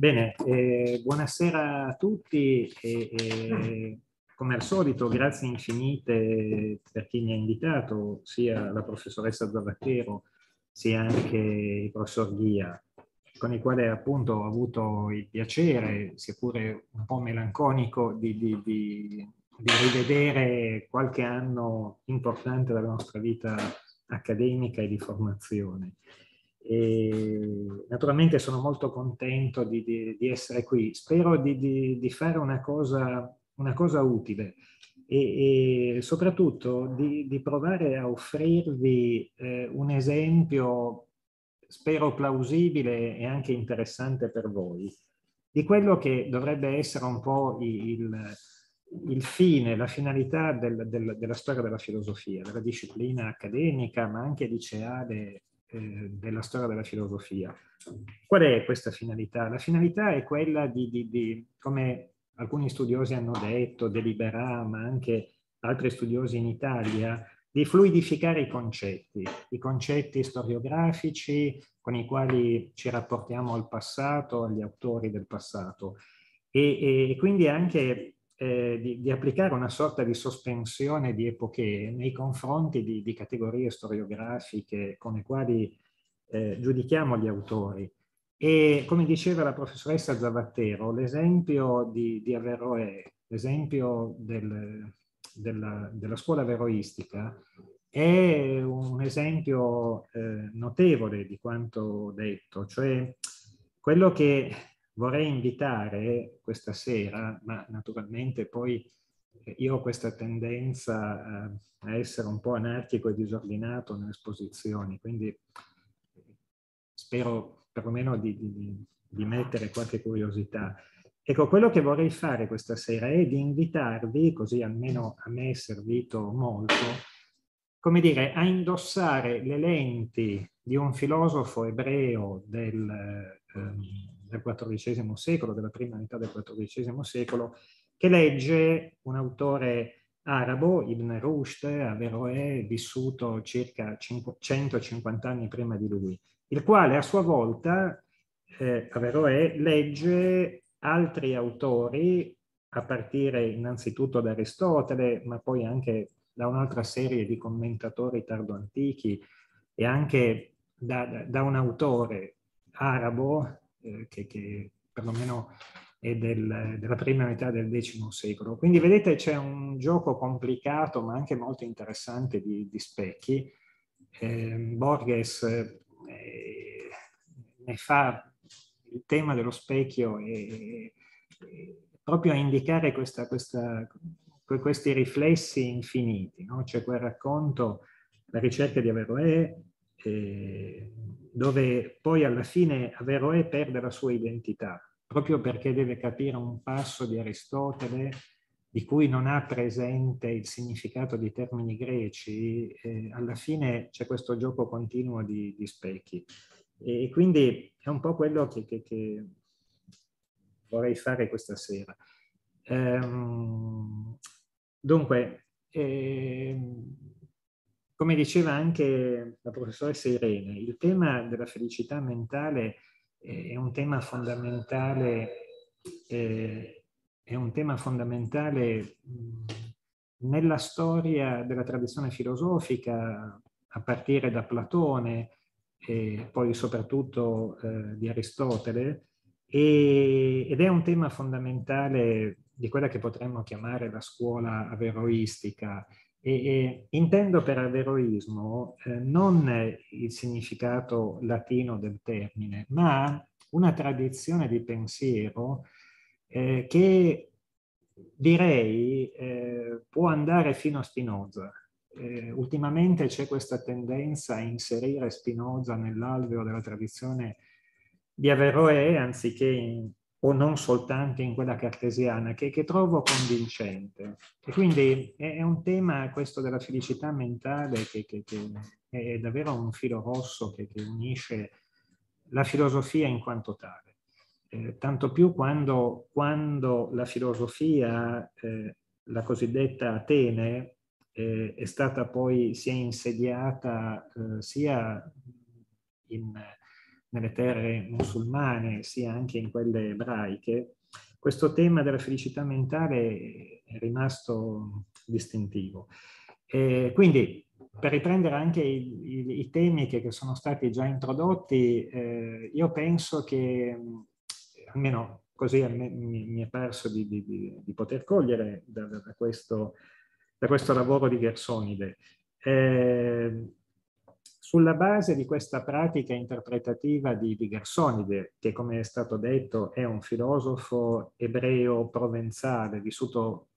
Bene, buonasera a tutti e come al solito grazie infinite per chi mi ha invitato, sia la professoressa Zavatero sia anche il professor Ghia, con il quale appunto ho avuto il piacere, sia pure un po' melanconico, di rivedere qualche anno importante della nostra vita accademica e di formazione. E naturalmente sono molto contento di essere qui, spero di fare una cosa utile e soprattutto di provare a offrirvi un esempio, spero plausibile e anche interessante per voi, di quello che dovrebbe essere un po' il fine, la finalità della storia della filosofia, della disciplina accademica ma anche liceale della storia della filosofia. Qual è questa finalità? La finalità è quella di come alcuni studiosi hanno detto, De Liberà, ma anche altri studiosi in Italia, di fluidificare i concetti storiografici con i quali ci rapportiamo al passato, agli autori del passato, e quindi anche di applicare una sorta di sospensione di epochee nei confronti di categorie storiografiche con le quali giudichiamo gli autori. E come diceva la professoressa Zavatero, l'esempio di Averroè, l'esempio della scuola averroistica, è un esempio notevole di quanto detto, cioè quello che vorrei invitare questa sera, ma naturalmente poi io ho questa tendenza a essere un po' anarchico e disordinato nelle esposizioni, quindi spero perlomeno di mettere qualche curiosità. Ecco, quello che vorrei fare questa sera è di invitarvi, così almeno a me è servito molto, come dire, a indossare le lenti di un filosofo ebreo del XIV secolo, della prima metà del XIV secolo, che legge un autore arabo, Ibn Rushd, Averroè, vissuto circa 150 anni prima di lui, il quale a sua volta, Averroè, legge altri autori, a partire innanzitutto da Aristotele, ma poi anche da un'altra serie di commentatori tardoantichi e anche da un autore arabo, che perlomeno è della prima metà del X secolo. Quindi vedete, c'è un gioco complicato ma anche molto interessante di specchi. Borges ne fa il tema dello specchio e proprio a indicare questi riflessi infiniti, no? C'è quel racconto, La ricerca di Averroè, dove poi alla fine Averroè perde la sua identità, proprio perché deve capire un passo di Aristotele di cui non ha presente il significato di termini greci, alla fine c'è questo gioco continuo di specchi. E quindi è un po' quello che vorrei fare questa sera. Dunque, come diceva anche la professoressa Irene, il tema della felicità mentale è un tema fondamentale, nella storia della tradizione filosofica, a partire da Platone e poi soprattutto di Aristotele, ed è un tema fondamentale di quella che potremmo chiamare la scuola averroistica. E intendo per averroismo non il significato latino del termine, ma una tradizione di pensiero che direi può andare fino a Spinoza. Ultimamente c'è questa tendenza a inserire Spinoza nell'alveo della tradizione di Averroè, anziché o non soltanto in quella cartesiana, che trovo convincente. E quindi è un tema, questo della felicità mentale, che è davvero un filo rosso che unisce la filosofia in quanto tale. Tanto più quando la filosofia, la cosiddetta Atene, è stata poi, si è insediata sia in nelle terre musulmane sia anche in quelle ebraiche, questo tema della felicità mentale è rimasto distintivo. Quindi, per riprendere anche i temi che sono stati già introdotti, io penso che, almeno così mi è parso di poter cogliere da questo lavoro di Gersonide, sulla base di questa pratica interpretativa di Gersonide, che come è stato detto è un filosofo ebreo provenzale, vissuto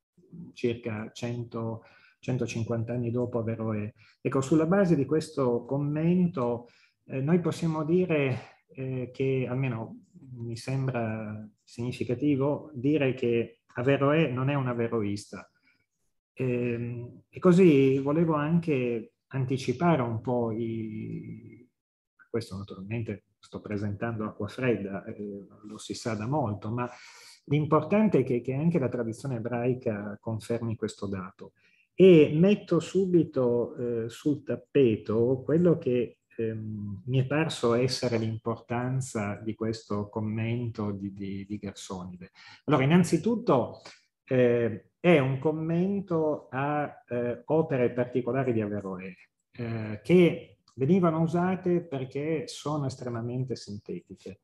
circa 150 anni dopo Averroè. Ecco, sulla base di questo commento noi possiamo dire che, almeno mi sembra significativo, dire che Averroè non è un averroista. E così volevo anche anticipare un po' questo naturalmente sto presentando acqua fredda, lo si sa da molto, ma l'importante è che anche la tradizione ebraica confermi questo dato. E metto subito sul tappeto quello che mi è parso essere l'importanza di questo commento di Gersonide. Allora, innanzitutto è un commento a opere particolari di Averroè, che venivano usate perché sono estremamente sintetiche.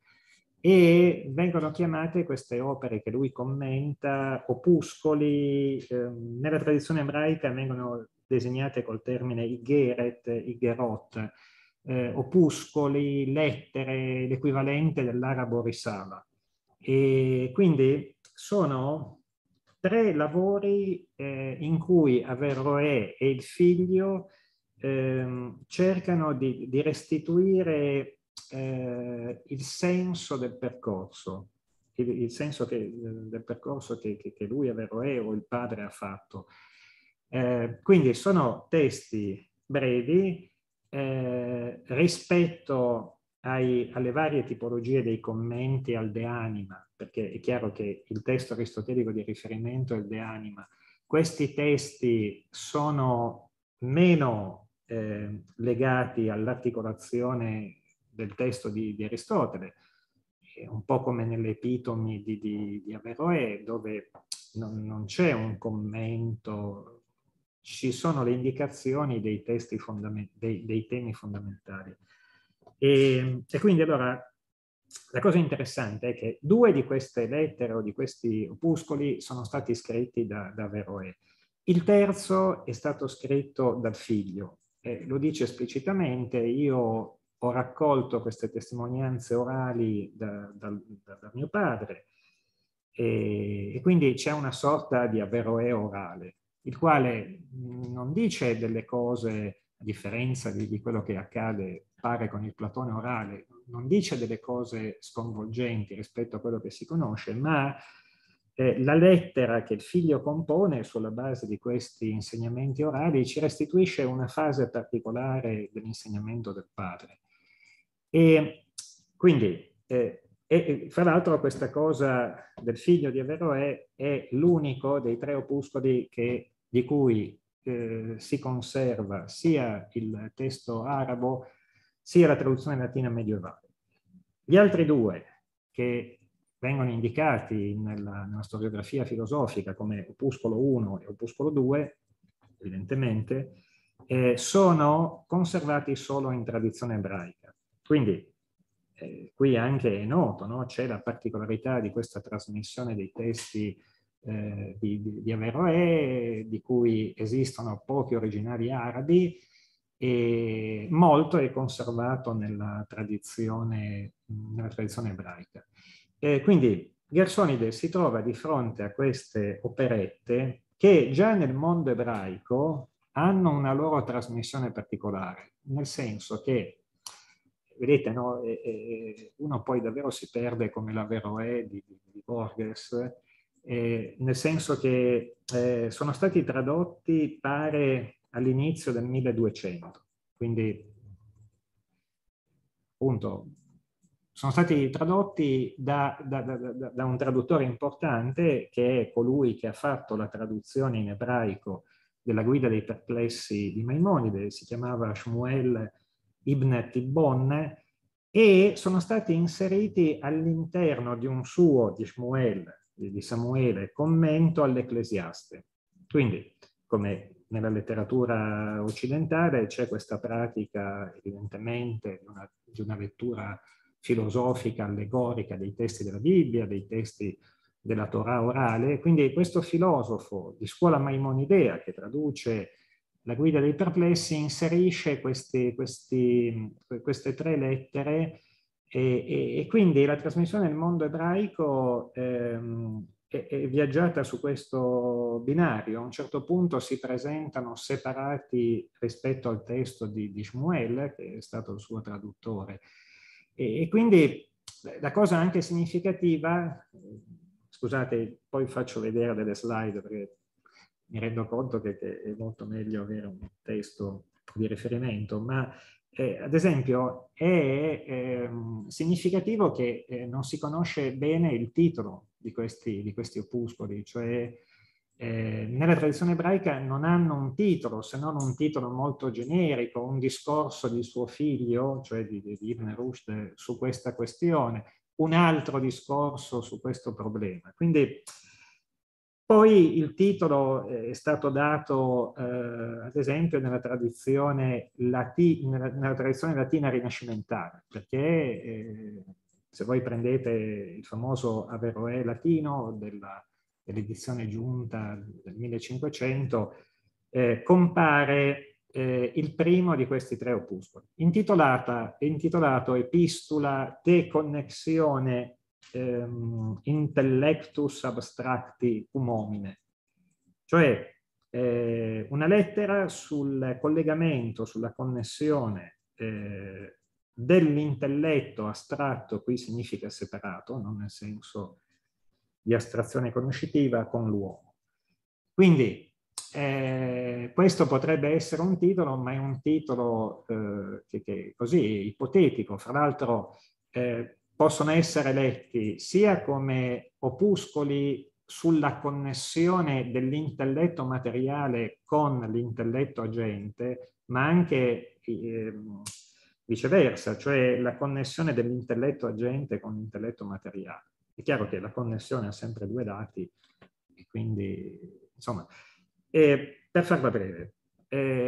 E vengono chiamate queste opere che lui commenta opuscoli, nella tradizione ebraica vengono designate col termine igeret, igerot, opuscoli, lettere, l'equivalente dell'arabo risala. E quindi sono tre lavori in cui Averroè e il figlio cercano di restituire il senso del percorso, il senso del percorso che lui, Averroè, o il padre ha fatto. Quindi sono testi brevi rispetto alle varie tipologie dei commenti al De Anima, perché è chiaro che il testo aristotelico di riferimento è il De Anima. Questi testi sono meno legati all'articolazione del testo di Aristotele, un po' come nelle epitomi di Averroè, dove non c'è un commento, ci sono le indicazioni dei testi dei temi fondamentali. E quindi allora la cosa interessante è che due di queste lettere o di questi opuscoli sono stati scritti da Averroè. Il terzo è stato scritto dal figlio, lo dice esplicitamente: io ho raccolto queste testimonianze orali da mio padre, e quindi c'è una sorta di Averroè orale, il quale non dice delle cose, a differenza di quello che accade, pare, con il Platone orale, non dice delle cose sconvolgenti rispetto a quello che si conosce, ma la lettera che il figlio compone sulla base di questi insegnamenti orali ci restituisce una fase particolare dell'insegnamento del padre. E quindi, fra l'altro, questa cosa del figlio di Averroè è l'unico dei tre opuscoli di cui si conserva sia il testo arabo sia la traduzione latina medievale. Gli altri due, che vengono indicati nella storiografia filosofica come opuscolo 1 e opuscolo 2, evidentemente, sono conservati solo in tradizione ebraica. Quindi qui anche è noto, no? C'è la particolarità di questa trasmissione dei testi di Averroè, di cui esistono pochi originali arabi, e molto è conservato nella tradizione ebraica. Quindi Gersonide si trova di fronte a queste operette che già nel mondo ebraico hanno una loro trasmissione particolare, nel senso che, vedete, no, uno poi davvero si perde come l'Averroè di Borges, nel senso che sono stati tradotti, pare, all'inizio del 1200, quindi appunto sono stati tradotti da un traduttore importante, che è colui che ha fatto la traduzione in ebraico della Guida dei Perplessi di Maimonide, si chiamava Shmuel ibn Tibbon, e sono stati inseriti all'interno di un suo, di Samuele, commento all'Ecclesiaste. Quindi, come nella letteratura occidentale, c'è questa pratica evidentemente di una lettura filosofica, allegorica dei testi della Bibbia, dei testi della Torah orale. Quindi questo filosofo di scuola maimonidea, che traduce La guida dei perplessi, inserisce queste tre lettere e quindi la trasmissione nel mondo ebraico è viaggiata su questo binario. A un certo punto si presentano separati rispetto al testo di Shmuel, che è stato il suo traduttore. E quindi la cosa anche significativa, scusate, poi faccio vedere delle slide perché mi rendo conto che è molto meglio avere un testo di riferimento, ma ad esempio è significativo che non si conosce bene il titolo di questi opuscoli, cioè nella tradizione ebraica non hanno un titolo, se non un titolo molto generico, un discorso di suo figlio, cioè di Ibn Rushd, su questa questione, un altro discorso su questo problema. Quindi poi il titolo è stato dato, ad esempio, nella tradizione latina rinascimentale, perché se voi prendete il famoso Averroè latino dell'edizione giunta del 1500, compare il primo di questi tre opuscoli, intitolato Epistula de Connexione intellectus abstracti humomine, cioè una lettera sul collegamento, sulla connessione dell'intelletto astratto, qui significa separato, non nel senso di astrazione conoscitiva, con l'uomo. Quindi questo potrebbe essere un titolo, ma è un titolo che così ipotetico. Fra l'altro possono essere letti sia come opuscoli sulla connessione dell'intelletto materiale con l'intelletto agente, ma anche viceversa, cioè la connessione dell'intelletto agente con l'intelletto materiale. È chiaro che la connessione ha sempre due lati, e quindi, insomma, per farla breve,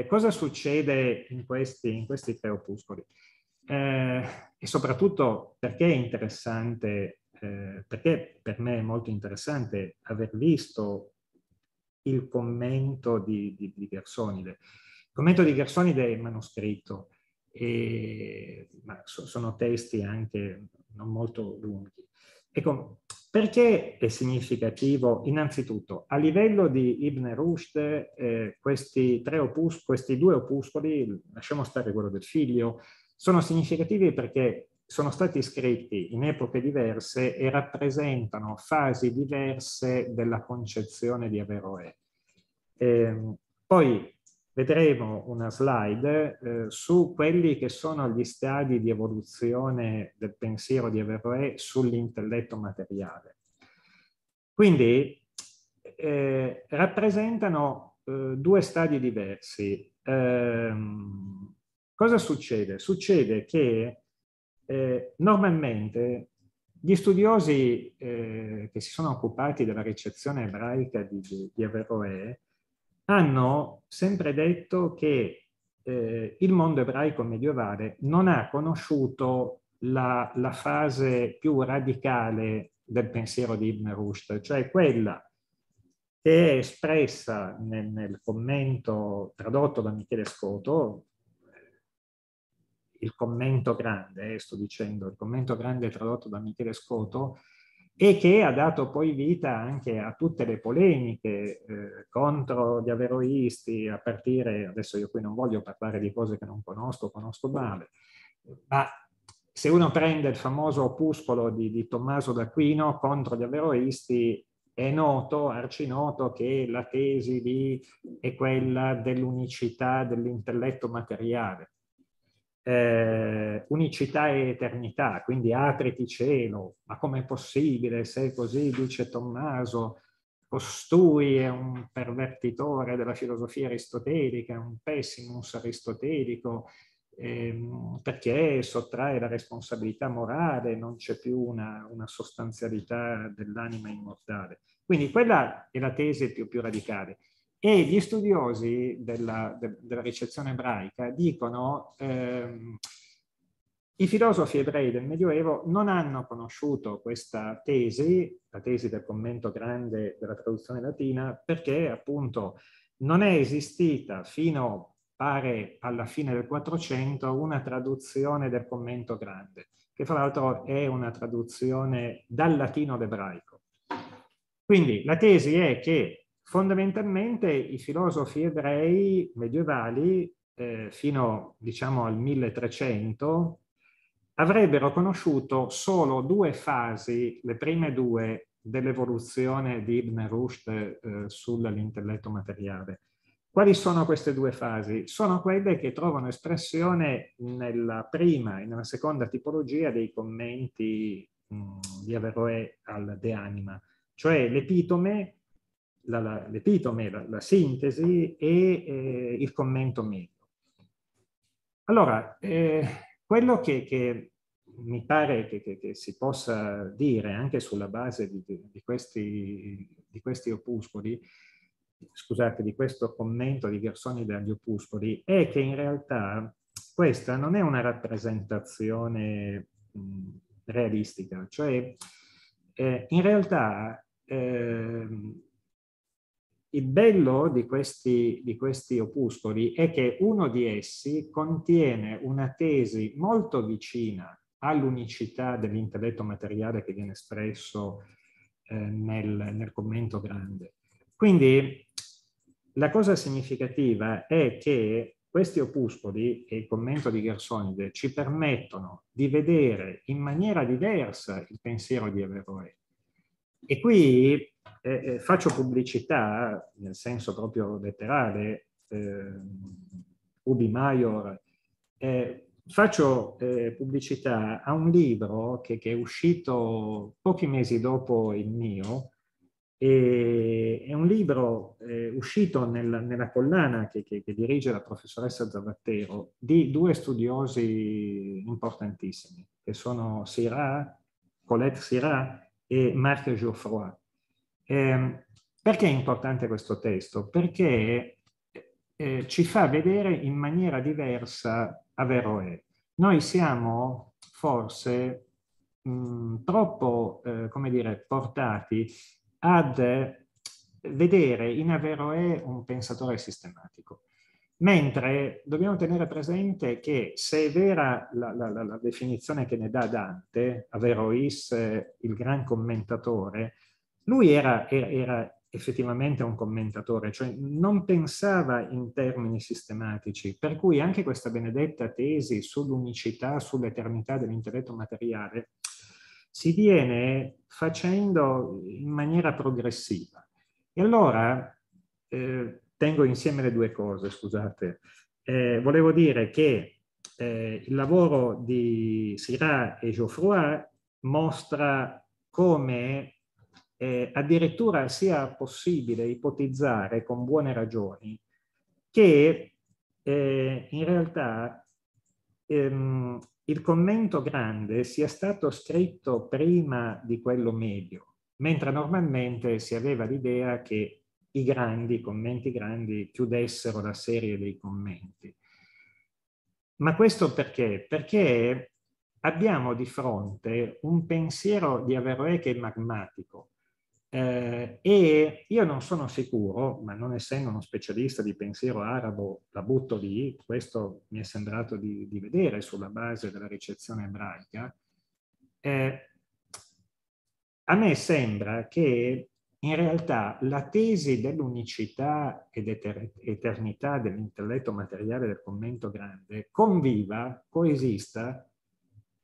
cosa succede in questi tre opuscoli? E soprattutto perché è interessante, perché per me è molto interessante aver visto il commento di Gersonide. Il commento di Gersonide è manoscritto, ma sono testi anche non molto lunghi. Ecco, perché è significativo? Innanzitutto, a livello di Ibn Rushd, questi due opuscoli, lasciamo stare quello del figlio, sono significativi perché sono stati scritti in epoche diverse e rappresentano fasi diverse della concezione di Averroè. Poi vedremo una slide su quelli che sono gli stadi di evoluzione del pensiero di Averroè sull'intelletto materiale. Quindi rappresentano due stadi diversi. Cosa succede? Succede che normalmente gli studiosi che si sono occupati della ricezione ebraica di Averroè hanno sempre detto che il mondo ebraico medievale non ha conosciuto la fase più radicale del pensiero di Ibn Rushd, cioè quella che è espressa nel commento tradotto da Michele Scoto. Il commento grande, sto dicendo, il commento grande tradotto da Michele Scoto, e che ha dato poi vita anche a tutte le polemiche contro gli averroisti, a partire, adesso io qui non voglio parlare di cose che non conosco male, ma se uno prende il famoso opuscolo di Tommaso d'Aquino contro gli averroisti, è noto, arcinoto, che la tesi lì è quella dell'unicità dell'intelletto materiale. Unicità e eternità, quindi apriti cielo, ma com'è possibile se così dice Tommaso, costui è un pervertitore della filosofia aristotelica, un pessimus aristotelico, perché sottrae la responsabilità morale, non c'è più una sostanzialità dell'anima immortale. Quindi quella è la tesi più radicale. E gli studiosi della ricezione ebraica dicono i filosofi ebrei del Medioevo non hanno conosciuto questa tesi, la tesi del commento grande della traduzione latina, perché appunto non è esistita fino pare alla fine del 400 una traduzione del commento grande, che fra l'altro è una traduzione dal latino ad ebraico. Quindi la tesi è che fondamentalmente i filosofi ebrei medievali fino diciamo al 1300 avrebbero conosciuto solo due fasi, le prime due, dell'evoluzione di Ibn Rushd sull'intelletto materiale. Quali sono queste due fasi? Sono quelle che trovano espressione nella prima e nella seconda tipologia dei commenti di Averroè al De Anima, cioè l'epitome, la sintesi e il commento medio. Allora, quello che mi pare che si possa dire anche sulla base di questi opuscoli, scusate, di questo commento di Gersoni dagli opuscoli, è che in realtà questa non è una rappresentazione realistica, cioè in realtà il bello di questi opuscoli è che uno di essi contiene una tesi molto vicina all'unicità dell'intelletto materiale che viene espresso nel commento grande. Quindi la cosa significativa è che questi opuscoli e il commento di Gersonide ci permettono di vedere in maniera diversa il pensiero di Averroè. E qui faccio pubblicità, nel senso proprio letterale, ubi maior, faccio pubblicità a un libro che è uscito pochi mesi dopo il mio. È un libro uscito nella collana che dirige la professoressa Zavattero, di due studiosi importantissimi, che sono Colette Syrah e Marc Geoffroy. Perché è importante questo testo? Perché ci fa vedere in maniera diversa Averroè. Noi siamo forse troppo, come dire, portati ad vedere in Averroè un pensatore sistematico. Mentre dobbiamo tenere presente che, se è vera la definizione che ne dà Dante, Averrois, il gran commentatore, lui era effettivamente un commentatore, cioè non pensava in termini sistematici, per cui anche questa benedetta tesi sull'unicità, sull'eternità dell'intelletto materiale si viene facendo in maniera progressiva. E allora, tengo insieme le due cose, scusate. Volevo dire che il lavoro di Syrah e Geoffroy mostra come addirittura sia possibile ipotizzare con buone ragioni che in realtà il commento grande sia stato scritto prima di quello medio, mentre normalmente si aveva l'idea che i commenti grandi, chiudessero la serie dei commenti. Ma questo perché? Perché abbiamo di fronte un pensiero di Averroè che è magmatico. E io non sono sicuro, ma non essendo uno specialista di pensiero arabo, la butto lì, questo mi è sembrato di vedere sulla base della ricezione ebraica, a me sembra che in realtà la tesi dell'unicità ed eternità dell'intelletto materiale del commento grande conviva, coesista,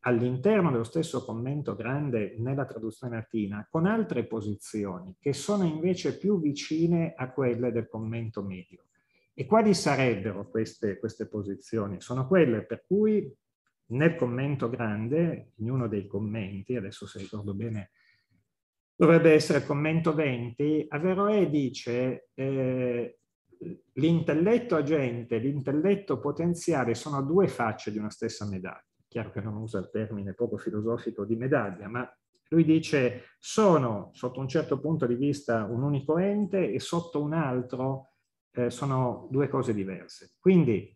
all'interno dello stesso commento grande nella traduzione latina, con altre posizioni che sono invece più vicine a quelle del commento medio. E quali sarebbero queste posizioni? Sono quelle per cui nel commento grande, in uno dei commenti, adesso se ricordo bene dovrebbe essere il commento 20, Averroè dice l'intelletto agente e l'intelletto potenziale sono due facce di una stessa medaglia. Chiaro che non usa il termine poco filosofico di medaglia, ma lui dice sono, sotto un certo punto di vista, un unico ente e sotto un altro sono due cose diverse. Quindi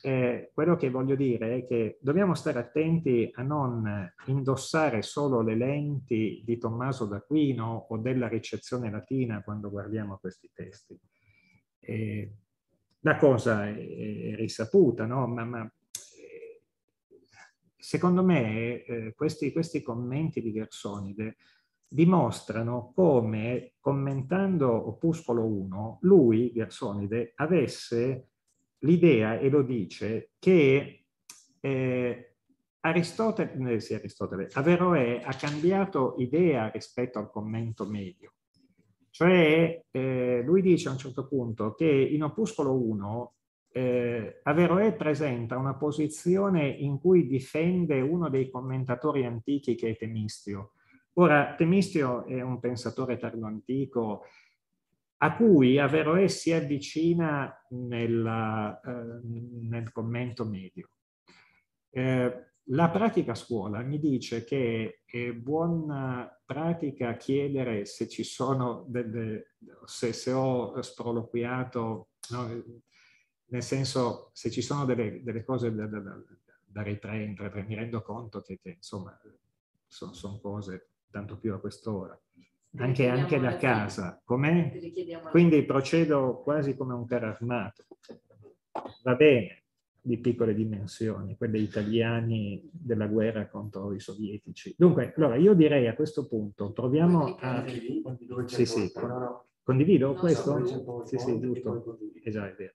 quello che voglio dire è che dobbiamo stare attenti a non indossare solo le lenti di Tommaso d'Aquino o della ricezione latina quando guardiamo questi testi. La cosa è risaputa, no? Ma secondo me questi commenti di Gersonide dimostrano come, commentando Opuscolo 1, lui, Gersonide, avesse l'idea, e lo dice, che Aristotele, Averroè ha cambiato idea rispetto al commento medio. Cioè, lui dice a un certo punto che in Opuscolo 1 Averroè presenta una posizione in cui difende uno dei commentatori antichi che è Temistio. Ora, Temistio è un pensatore tardo-antico a cui Averroè si avvicina nel commento medio. La pratica scuola mi dice che è buona pratica chiedere se ci sono se ho sproloquiato, no? Nel senso, se ci sono delle cose da riprendere. Mi rendo conto che insomma, sono cose tanto più a quest'ora. Anche da casa, com'è? Quindi procedo quasi come un carro armato. Va bene, di piccole dimensioni, quelle italiani della guerra contro i sovietici. Dunque, allora, io direi a questo punto, proviamo a... Sì, condivido questo? Sì, giusto. Esatto, è vero.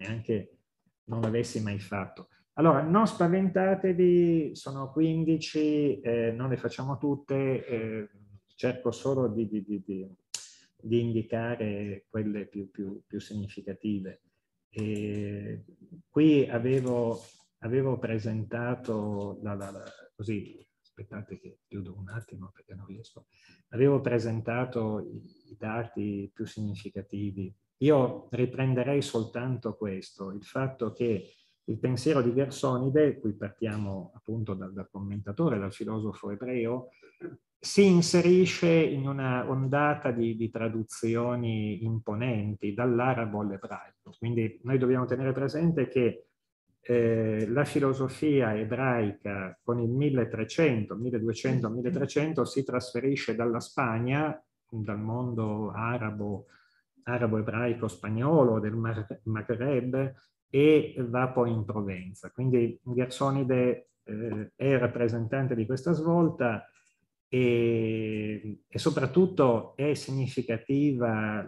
Neanche non l'avessi mai fatto. Allora, non spaventatevi, sono 15, non le facciamo tutte... Cerco solo di indicare quelle più significative. E qui avevo presentato, così, aspettate che chiudo un attimo perché non riesco, avevo presentato i dati più significativi. Io riprenderei soltanto questo, il fatto che il pensiero di Gersonide, qui partiamo appunto dal commentatore, dal filosofo ebreo, si inserisce in una ondata di traduzioni imponenti dall'arabo all'ebraico. Quindi noi dobbiamo tenere presente che la filosofia ebraica con il 1300, 1200, 1300 si trasferisce dalla Spagna, dal mondo arabo, arabo-ebraico spagnolo, del Maghreb, e va poi in Provenza. Quindi Gersonide è rappresentante di questa svolta. E soprattutto è significativa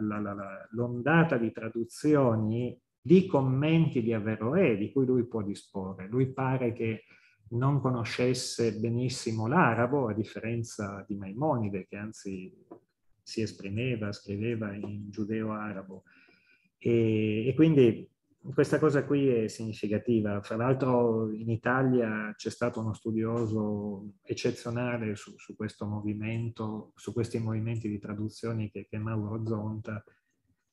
l'ondata di traduzioni di commenti di Averroè di cui lui può disporre. Lui pare che non conoscesse benissimo l'arabo, a differenza di Maimonide, che anzi si esprimeva, scriveva in giudeo-arabo. E quindi questa cosa qui è significativa. Fra l'altro in Italia c'è stato uno studioso eccezionale su questo movimento, su questi movimenti di traduzioni che è Mauro Zonta,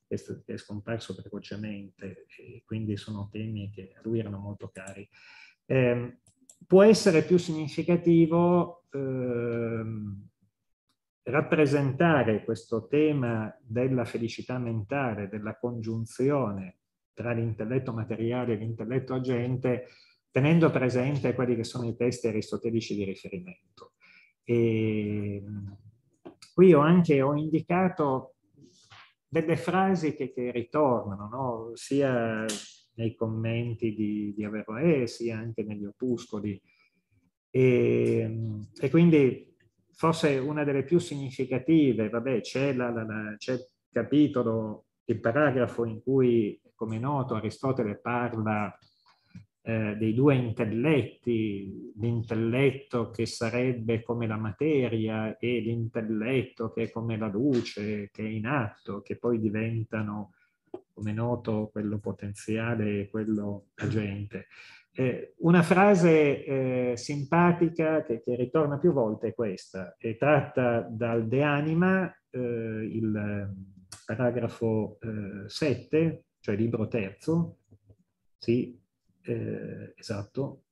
che è scomparso precocemente, e quindi sono temi che a lui erano molto cari. Può essere più significativo rappresentare questo tema della felicità mentale, della congiunzione tra l'intelletto materiale e l'intelletto agente, tenendo presente quelli che sono i testi aristotelici di riferimento. E qui ho indicato delle frasi che ritornano, no? Sia nei commenti di Averroè, sia anche negli opuscoli. E quindi forse una delle più significative, vabbè, c'è il capitolo, il paragrafo in cui, come è noto, Aristotele parla dei due intelletti, l'intelletto che sarebbe come la materia e l'intelletto che è come la luce, che è in atto, che poi diventano, come è noto, quello potenziale e quello agente. Una frase simpatica che ritorna più volte è questa, è tratta dal De Anima, il paragrafo 7, cioè libro terzo, sì, esatto,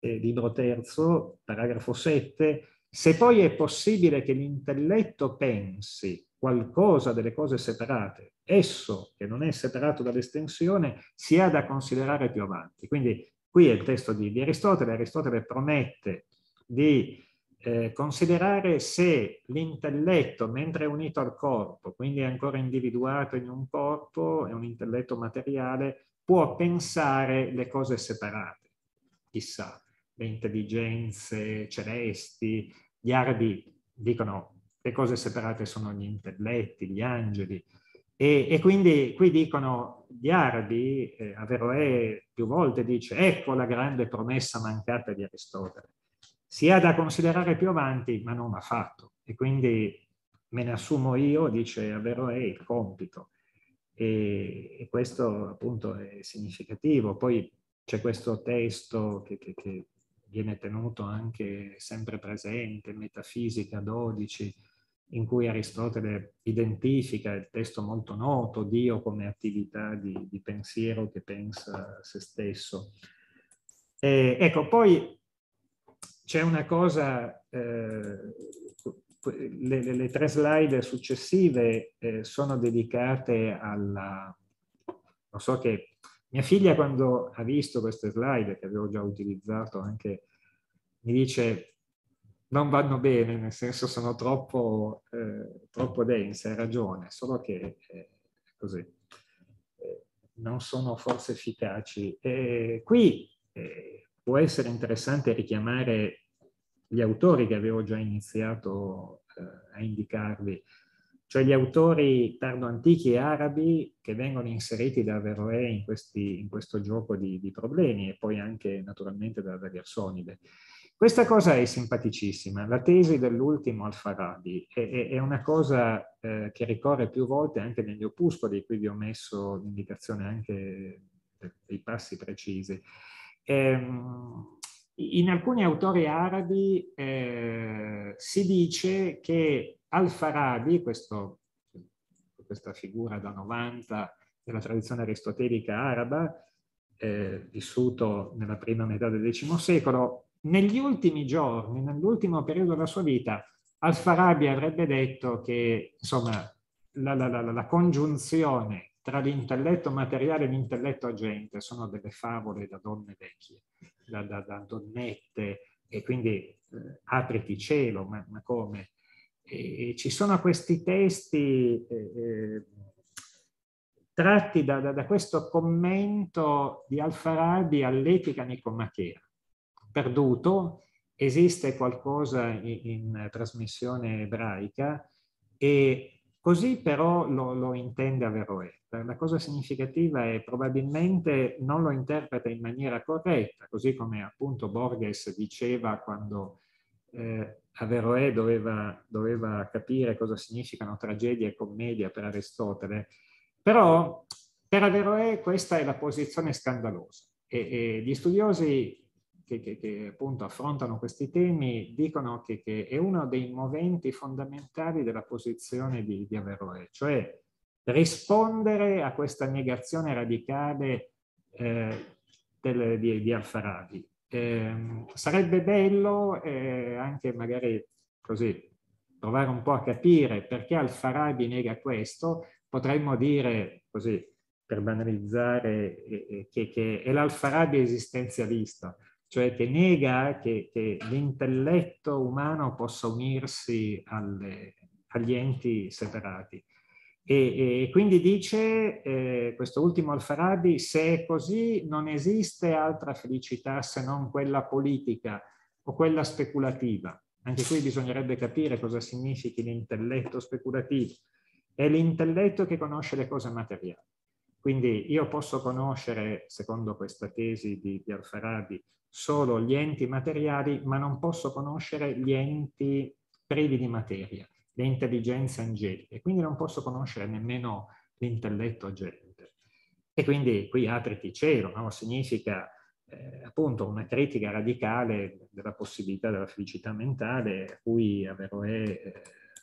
libro terzo, paragrafo 7, se poi è possibile che l'intelletto pensi qualcosa delle cose separate, esso, che non è separato dall'estensione, si ha da considerare più avanti. Quindi qui è il testo di Aristotele. Aristotele promette di considerare se l'intelletto, mentre è unito al corpo, quindi è ancora individuato in un corpo, è un intelletto materiale, può pensare le cose separate. Chissà, le intelligenze celesti, gli ardi dicono le cose separate sono gli intelletti, gli angeli, e quindi qui dicono gli ardi, Averroè più volte dice, ecco la grande promessa mancata di Aristotele. Si ha da considerare più avanti, ma non affatto, e quindi me ne assumo io, dice Averroè, il compito, e questo appunto è significativo. Poi c'è questo testo che viene tenuto anche sempre presente, Metafisica 12, in cui Aristotele identifica il testo molto noto, Dio come attività di pensiero che pensa a se stesso. Ecco, poi c'è una cosa, le tre slide successive sono dedicate alla... Non so che mia figlia quando ha visto queste slide, che avevo già utilizzato anche, mi dice... Non vanno bene, nel senso sono troppo dense, hai ragione, solo che così, non sono forse efficaci. Qui può essere interessante richiamare gli autori che avevo già iniziato a indicarvi, cioè gli autori tardo-antichi e arabi che vengono inseriti da Averroè in questo gioco di problemi, e poi anche naturalmente da Gersonide. Questa cosa è simpaticissima, la tesi dell'ultimo Alfarabi, è una cosa che ricorre più volte anche negli opuscoli, qui vi ho messo l'indicazione anche dei passi precisi. In alcuni autori arabi si dice che Alfarabi, questa figura da 90 della tradizione aristotelica araba, vissuto nella prima metà del X secolo, negli ultimi giorni, nell'ultimo periodo della sua vita, Alfarabi avrebbe detto che, insomma, la congiunzione tra l'intelletto materiale e l'intelletto agente sono delle favole da donne vecchie, da donnette, e quindi apriti cielo, ma come? E ci sono questi testi tratti da questo commento di Alfarabi all'Etica nicomachea. Perduto, esiste qualcosa in trasmissione ebraica, e così però lo intende Averroè. La cosa significativa è probabilmente non lo interpreta in maniera corretta, così come appunto Borges diceva quando Averroè doveva capire cosa significano tragedia e commedia per Aristotele. Però per Averroè questa è la posizione scandalosa, e gli studiosi che appunto affrontano questi temi dicono che è uno dei moventi fondamentali della posizione di Averroè, cioè rispondere a questa negazione radicale di Alfarabi. Sarebbe bello anche magari così provare un po' a capire perché Alfarabi nega questo. Potremmo dire così, per banalizzare, che è l'Alfarabi esistenzialista, cioè che nega che l'intelletto umano possa unirsi agli enti separati. E quindi dice, questo ultimo Alfarabi, se è così non esiste altra felicità se non quella politica o quella speculativa. Anche qui bisognerebbe capire cosa significhi l'intelletto speculativo. È l'intelletto che conosce le cose materiali. Quindi io posso conoscere, secondo questa tesi di Alfarabi, solo gli enti materiali, ma non posso conoscere gli enti privi di materia, le intelligenze angeliche, quindi non posso conoscere nemmeno l'intelletto agente. E quindi qui apriti cielo, no? Significa appunto una critica radicale della possibilità della felicità mentale, a cui Averroè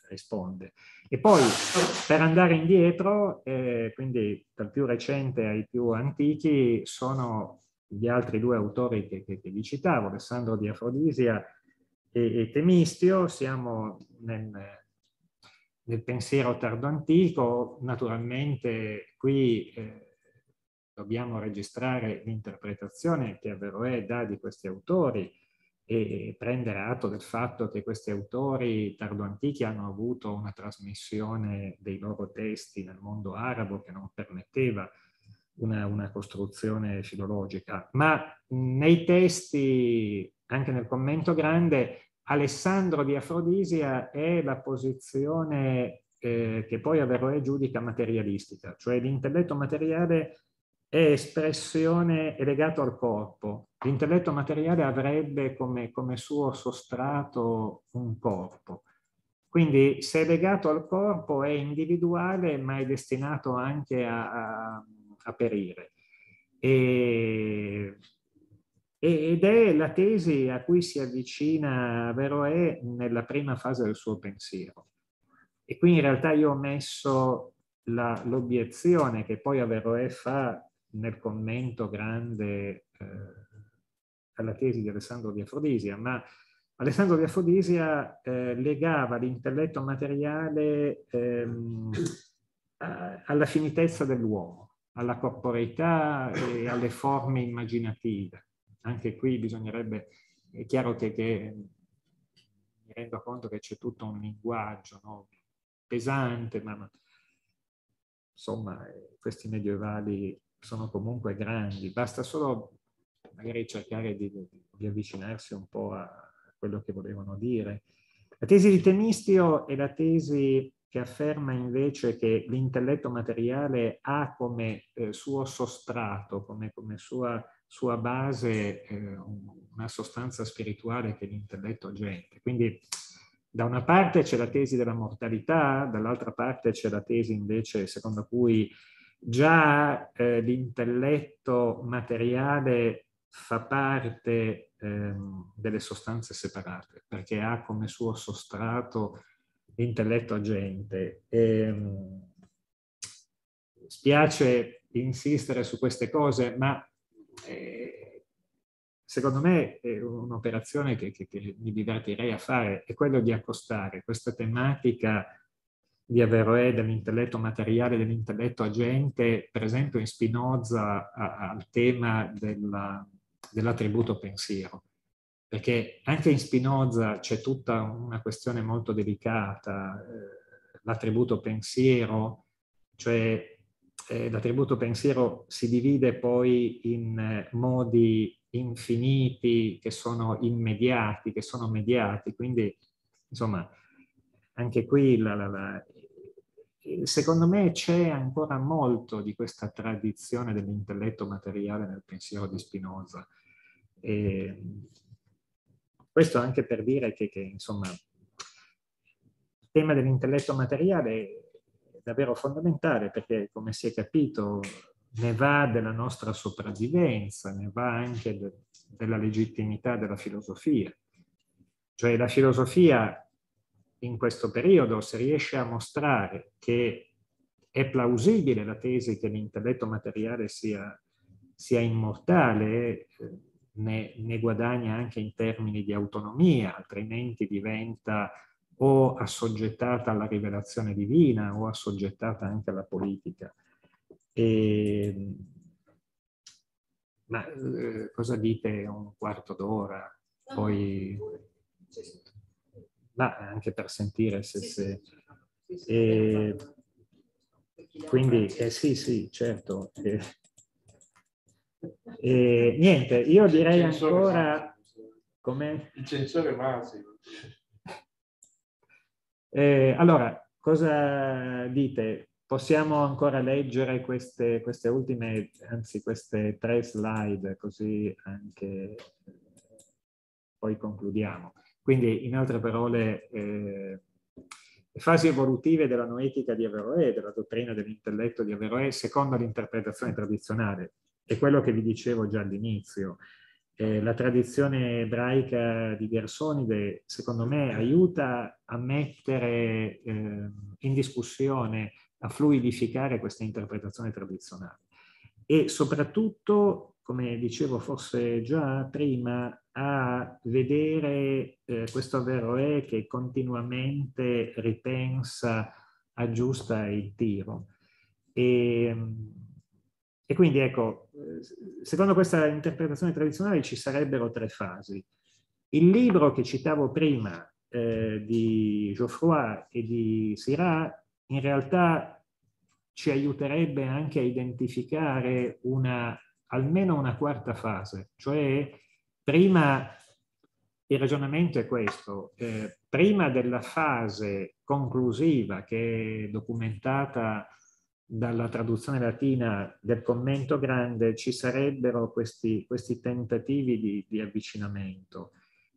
risponde. E poi, per andare indietro, quindi dal più recente ai più antichi, sono gli altri due autori che vi citavo, Alessandro di Afrodisia e Temistio. Siamo nel pensiero tardo-antico. Naturalmente qui dobbiamo registrare l'interpretazione che Averroè dà di questi autori e prendere atto del fatto che questi autori tardoantichi hanno avuto una trasmissione dei loro testi nel mondo arabo che non permetteva una costruzione filologica. Ma nei testi, anche nel commento grande, Alessandro di Afrodisia è la posizione che poi Averroè giudica materialistica, cioè l'intelletto materiale è espressione, è legato al corpo. L'intelletto materiale avrebbe come suo sostrato un corpo. Quindi se è legato al corpo è individuale, ma è destinato anche a perire. Ed è la tesi a cui si avvicina Averroè nella prima fase del suo pensiero. E qui in realtà io ho messo l'obiezione che poi Averroè fa nel commento grande alla tesi di Alessandro di Afrodisia, ma Alessandro di Afrodisia legava l'intelletto materiale alla finitezza dell'uomo, alla corporeità e alle forme immaginative. Anche qui bisognerebbe, è chiaro che mi rendo conto che c'è tutto un linguaggio, no? Pesante, ma insomma questi medievali sono comunque grandi, basta solo magari cercare di avvicinarsi un po' a quello che volevano dire. La tesi di Temistio è la tesi che afferma invece che l'intelletto materiale ha come suo sostrato, come sua base, una sostanza spirituale che l'intelletto gente. Quindi da una parte c'è la tesi della mortalità, dall'altra parte c'è la tesi invece secondo cui già l'intelletto materiale fa parte delle sostanze separate, perché ha come suo sostrato l'intelletto agente. Spiace insistere su queste cose, ma secondo me un'operazione che mi divertirei a fare è quello di accostare questa tematica di Averroè dell'intelletto materiale, dell'intelletto agente, per esempio in Spinoza, al tema dell'attributo pensiero. Perché anche in Spinoza c'è tutta una questione molto delicata, l'attributo pensiero, cioè l'attributo pensiero si divide poi in modi infiniti che sono immediati, che sono mediati, quindi insomma anche qui secondo me c'è ancora molto di questa tradizione dell'intelletto materiale nel pensiero di Spinoza. E questo anche per dire che insomma, il tema dell'intelletto materiale è davvero fondamentale perché, come si è capito, ne va della nostra sopravvivenza, ne va anche della legittimità della filosofia. Cioè la filosofia in questo periodo, se riesce a mostrare che è plausibile la tesi che l'intelletto materiale sia immortale, ne guadagna anche in termini di autonomia, altrimenti diventa o assoggettata alla rivelazione divina o assoggettata anche alla politica. Ma cosa dite? Un quarto d'ora? Poi... Ma anche per sentire se quindi sì certo niente, io direi ancora come il censore Masi. Allora, cosa dite? Possiamo ancora leggere queste ultime, anzi queste 3 slide, così anche poi concludiamo. Quindi, in altre parole, le fasi evolutive della noetica di Averroè, della dottrina dell'intelletto di Averroè, secondo l'interpretazione tradizionale, è quello che vi dicevo già all'inizio. La tradizione ebraica di Gersonide, secondo me, aiuta a mettere in discussione, a fluidificare questa interpretazione tradizionale. E soprattutto, come dicevo forse già prima, a vedere questo Averroè che continuamente ripensa, aggiusta il tiro. E quindi ecco, secondo questa interpretazione tradizionale ci sarebbero tre fasi. Il libro che citavo prima di Geoffroy e di Syrah in realtà ci aiuterebbe anche a identificare almeno una quarta fase, cioè prima il ragionamento è questo, prima della fase conclusiva che è documentata dalla traduzione latina del commento grande ci sarebbero questi tentativi di avvicinamento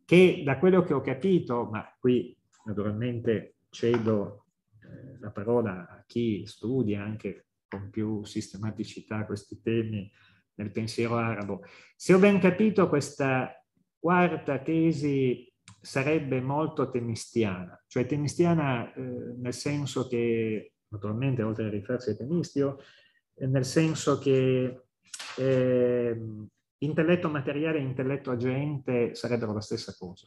che, da quello che ho capito, ma qui naturalmente cedo la parola a chi studia anche con più sistematicità questi temi nel pensiero arabo, se ho ben capito questa quarta tesi sarebbe molto temistiana, cioè temistiana nel senso che, naturalmente oltre a rifarsi a Temistio, nel senso che intelletto materiale e intelletto agente sarebbero la stessa cosa.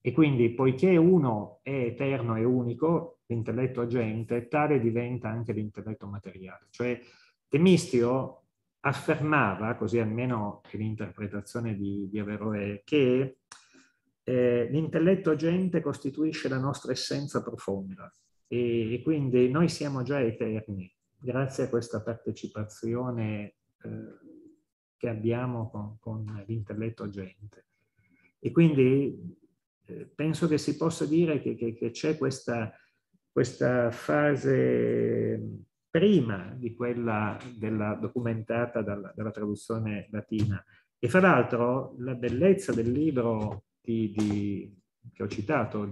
E quindi, poiché uno è eterno e unico, l'intelletto agente, tale diventa anche l'intelletto materiale. Cioè Temistio affermava, così almeno è l'interpretazione di Averroè, che l'intelletto agente costituisce la nostra essenza profonda e quindi noi siamo già eterni grazie a questa partecipazione che abbiamo con l'intelletto agente. E quindi penso che si possa dire che c'è questa fase prima di quella documentata dalla traduzione latina. E fra l'altro la bellezza del libro che ho citato,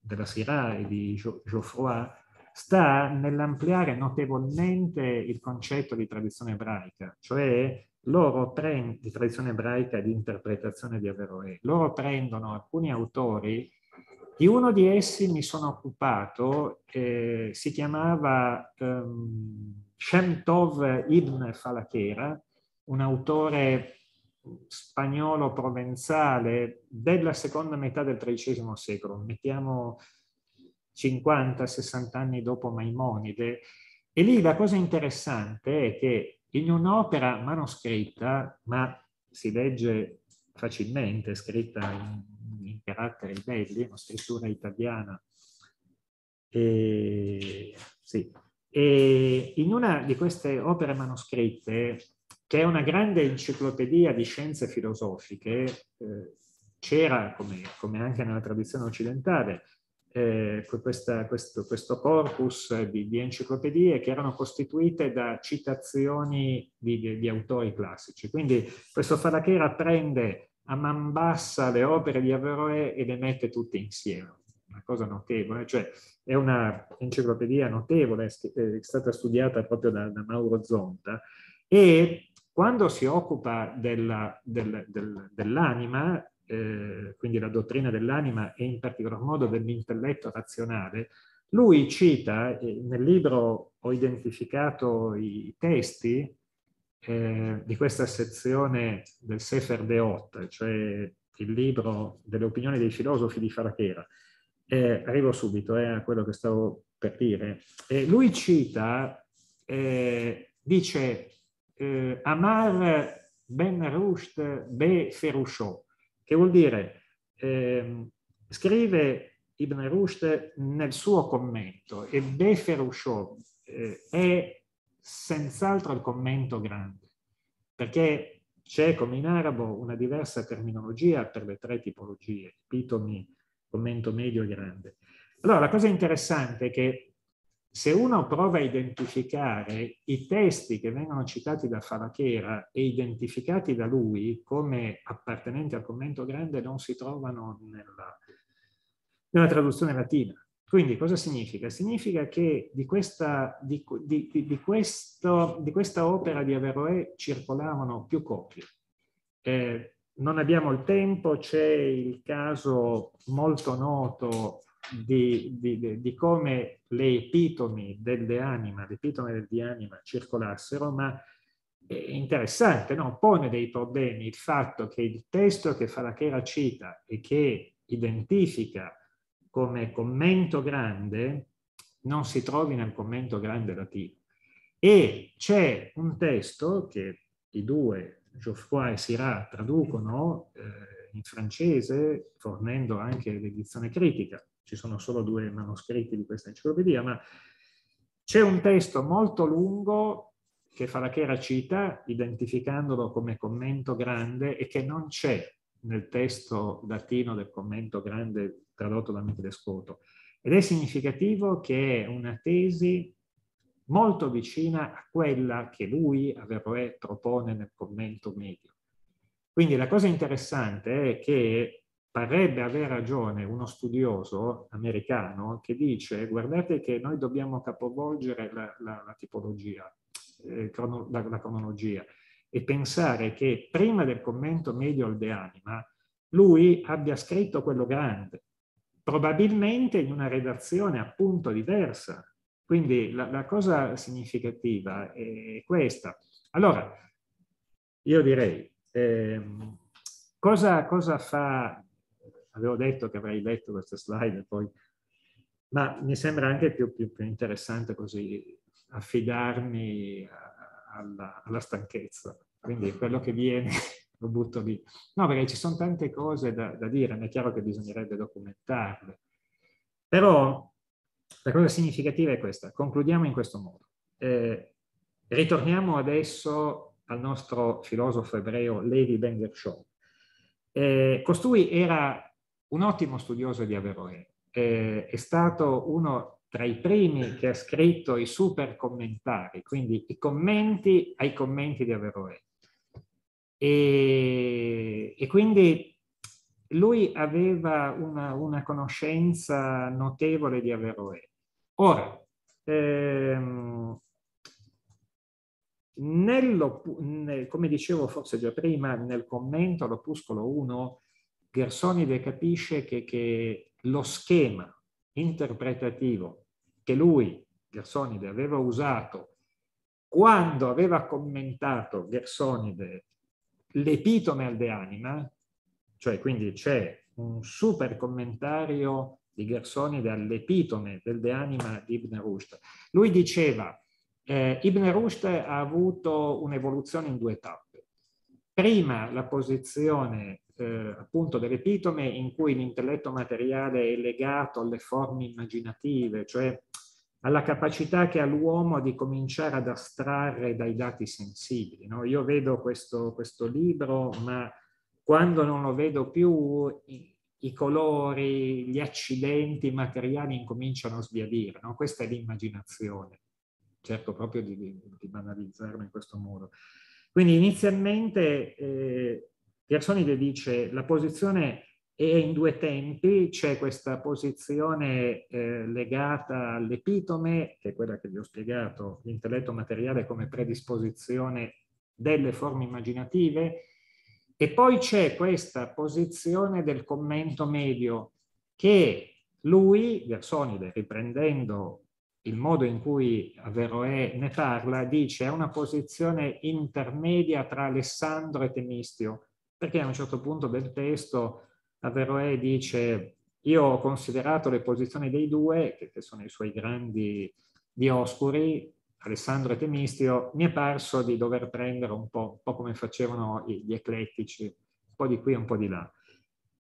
della Syrah e di Geoffroy, sta nell'ampliare notevolmente il concetto di tradizione ebraica, cioè di tradizione ebraica e di interpretazione di Averroè. Loro prendono alcuni autori. Di uno di essi mi sono occupato, si chiamava Shem Tov Ibn Falakera, un autore spagnolo provenzale della seconda metà del XIII secolo, mettiamo 50-60 anni dopo Maimonide, e lì la cosa interessante è che in un'opera manoscritta, ma si legge facilmente, scritta in caratteri belli, una scrittura italiana, e in una di queste opere manoscritte, che è una grande enciclopedia di scienze filosofiche, c'era, come anche nella tradizione occidentale, questo corpus di enciclopedie che erano costituite da citazioni di autori classici. Quindi questo Falakera prende a man bassa le opere di Averroè e le mette tutte insieme. Una cosa notevole, cioè è una enciclopedia notevole, è stata studiata proprio da Mauro Zonta, e quando si occupa dell'anima, quindi la dottrina dell'anima e in particolar modo dell'intelletto razionale, lui cita, nel libro ho identificato i testi di questa sezione del Sefer Deot, cioè il libro delle opinioni dei filosofi di Falakera. Arrivo subito a quello che stavo per dire. Lui cita, dice Amar ben Rushd be Ferusho, che vuol dire, scrive Ibn Rushd nel suo commento, e be Ferusho è senz'altro il commento grande, perché c'è, come in arabo, una diversa terminologia per le tre tipologie, epitomi, commento medio e grande. Allora, la cosa interessante è che se uno prova a identificare i testi che vengono citati da Falakera e identificati da lui come appartenenti al commento grande, non si trovano nella traduzione latina. Quindi cosa significa? Significa che di questa opera di Averroè circolavano più copie. non abbiamo il tempo, c'è il caso molto noto di come le epitomi del de anima, l'epitome del de anima circolassero, ma è interessante, no? Pone dei problemi il fatto che il testo che Falakera cita e che identifica come commento grande non si trovi nel commento grande latino. E c'è un testo che i due, Geoffroy e Sirà, traducono in francese, fornendo anche l'edizione critica. Ci sono solo due manoscritti di questa enciclopedia, ma c'è un testo molto lungo che Falakera cita, identificandolo come commento grande, e che non c'è nel testo latino del commento grande tradotto da Michele Scoto. Ed è significativo che è una tesi molto vicina a quella che lui, Averroè, propone nel commento medio. Quindi la cosa interessante è che parrebbe aver ragione uno studioso americano che dice: guardate che noi dobbiamo capovolgere la tipologia, la cronologia, e pensare che prima del commento medio al De Anima lui abbia scritto quello grande, probabilmente in una redazione appunto diversa. Quindi la cosa significativa è questa. Allora, io direi, cosa fa... Avevo detto che avrei letto questa slide poi, ma mi sembra anche più interessante così affidarmi alla stanchezza. Quindi quello che viene lo butto lì. No, perché ci sono tante cose da dire, ma è chiaro che bisognerebbe documentarle. Però... la cosa significativa è questa. Concludiamo in questo modo. Ritorniamo adesso al nostro filosofo ebreo Levi ben Gershom. Costui era un ottimo studioso di Averroè. È stato uno tra i primi che ha scritto i super commentari, quindi i commenti ai commenti di Averroè. E quindi... lui aveva una conoscenza notevole di Averroè. Ora, come dicevo forse già prima, nel commento all'Opuscolo 1, Gersonide capisce che lo schema interpretativo che lui, Gersonide, aveva usato quando aveva commentato Gersonide l'epitome al De Anima, cioè quindi c'è un super commentario di Gersonide all'epitome del De Anima di Ibn Rushd. Lui diceva, Ibn Rushd ha avuto un'evoluzione in due tappe. Prima la posizione appunto dell'epitome, in cui l'intelletto materiale è legato alle forme immaginative, cioè alla capacità che ha l'uomo di cominciare ad astrarre dai dati sensibili, no? Io vedo questo libro, ma... quando non lo vedo più, i colori, gli accidenti materiali incominciano a sbiadire, no? Questa è l'immaginazione. Cerco proprio di banalizzarlo in questo modo. Quindi inizialmente Gersonide dice la posizione è in due tempi, c'è questa posizione legata all'epitome, che è quella che vi ho spiegato, l'intelletto materiale come predisposizione delle forme immaginative, e poi c'è questa posizione del commento medio che lui, Gersonide, riprendendo il modo in cui Averroè ne parla, dice è una posizione intermedia tra Alessandro e Temistio, perché a un certo punto del testo Averroè dice io ho considerato le posizioni dei due, che sono i suoi grandi dioscuri, Alessandro e Temistio, mi è parso di dover prendere un po' come facevano gli eclettici, un po' di qui e un po' di là.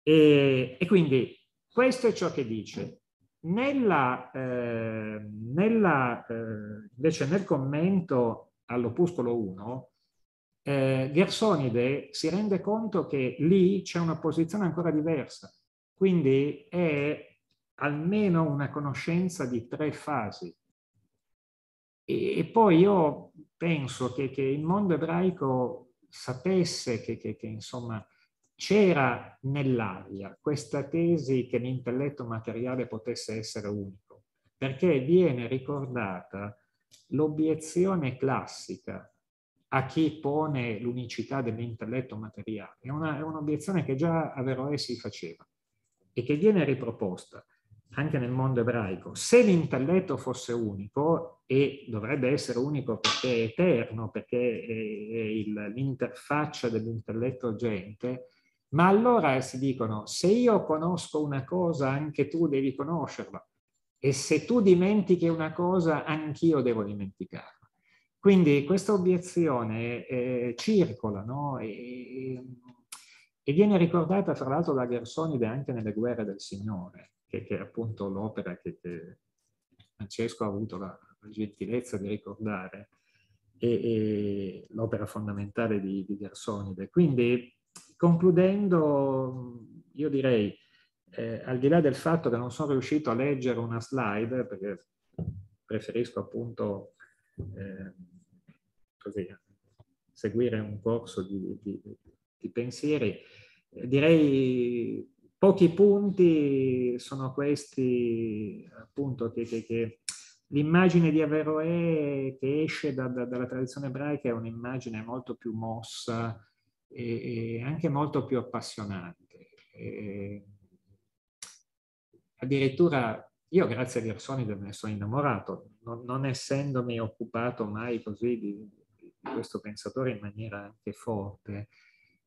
E quindi questo è ciò che dice. Invece nel commento all'Opuscolo 1, Gersonide si rende conto che lì c'è una posizione ancora diversa, quindi è almeno una conoscenza di tre fasi. E poi io penso che il mondo ebraico sapesse che insomma c'era nell'aria questa tesi che l'intelletto materiale potesse essere unico, perché viene ricordata l'obiezione classica a chi pone l'unicità dell'intelletto materiale, è un'obiezione che già Averroè si faceva e che viene riproposta anche nel mondo ebraico. Se l'intelletto fosse unico, e dovrebbe essere unico perché è eterno, perché è l'interfaccia dell'intelletto agente, ma allora si dicono, se io conosco una cosa, anche tu devi conoscerla, e se tu dimentichi una cosa, anch'io devo dimenticarla. Quindi questa obiezione circola, no? E viene ricordata fra l'altro da Gersonide anche nelle Guerre del Signore, che è appunto l'opera che Francesco ha avuto la gentilezza di ricordare, e l'opera fondamentale di Gersonide. Quindi, concludendo, io direi, al di là del fatto che non sono riuscito a leggere una slide, perché preferisco appunto così, seguire un corso di pensieri, direi pochi punti sono questi, appunto, che l'immagine di Averroè che esce dalla tradizione ebraica è un'immagine molto più mossa e anche molto più appassionante. Addirittura io, grazie a Gersonide, me ne sono innamorato, non essendomi occupato mai così di questo pensatore in maniera anche forte,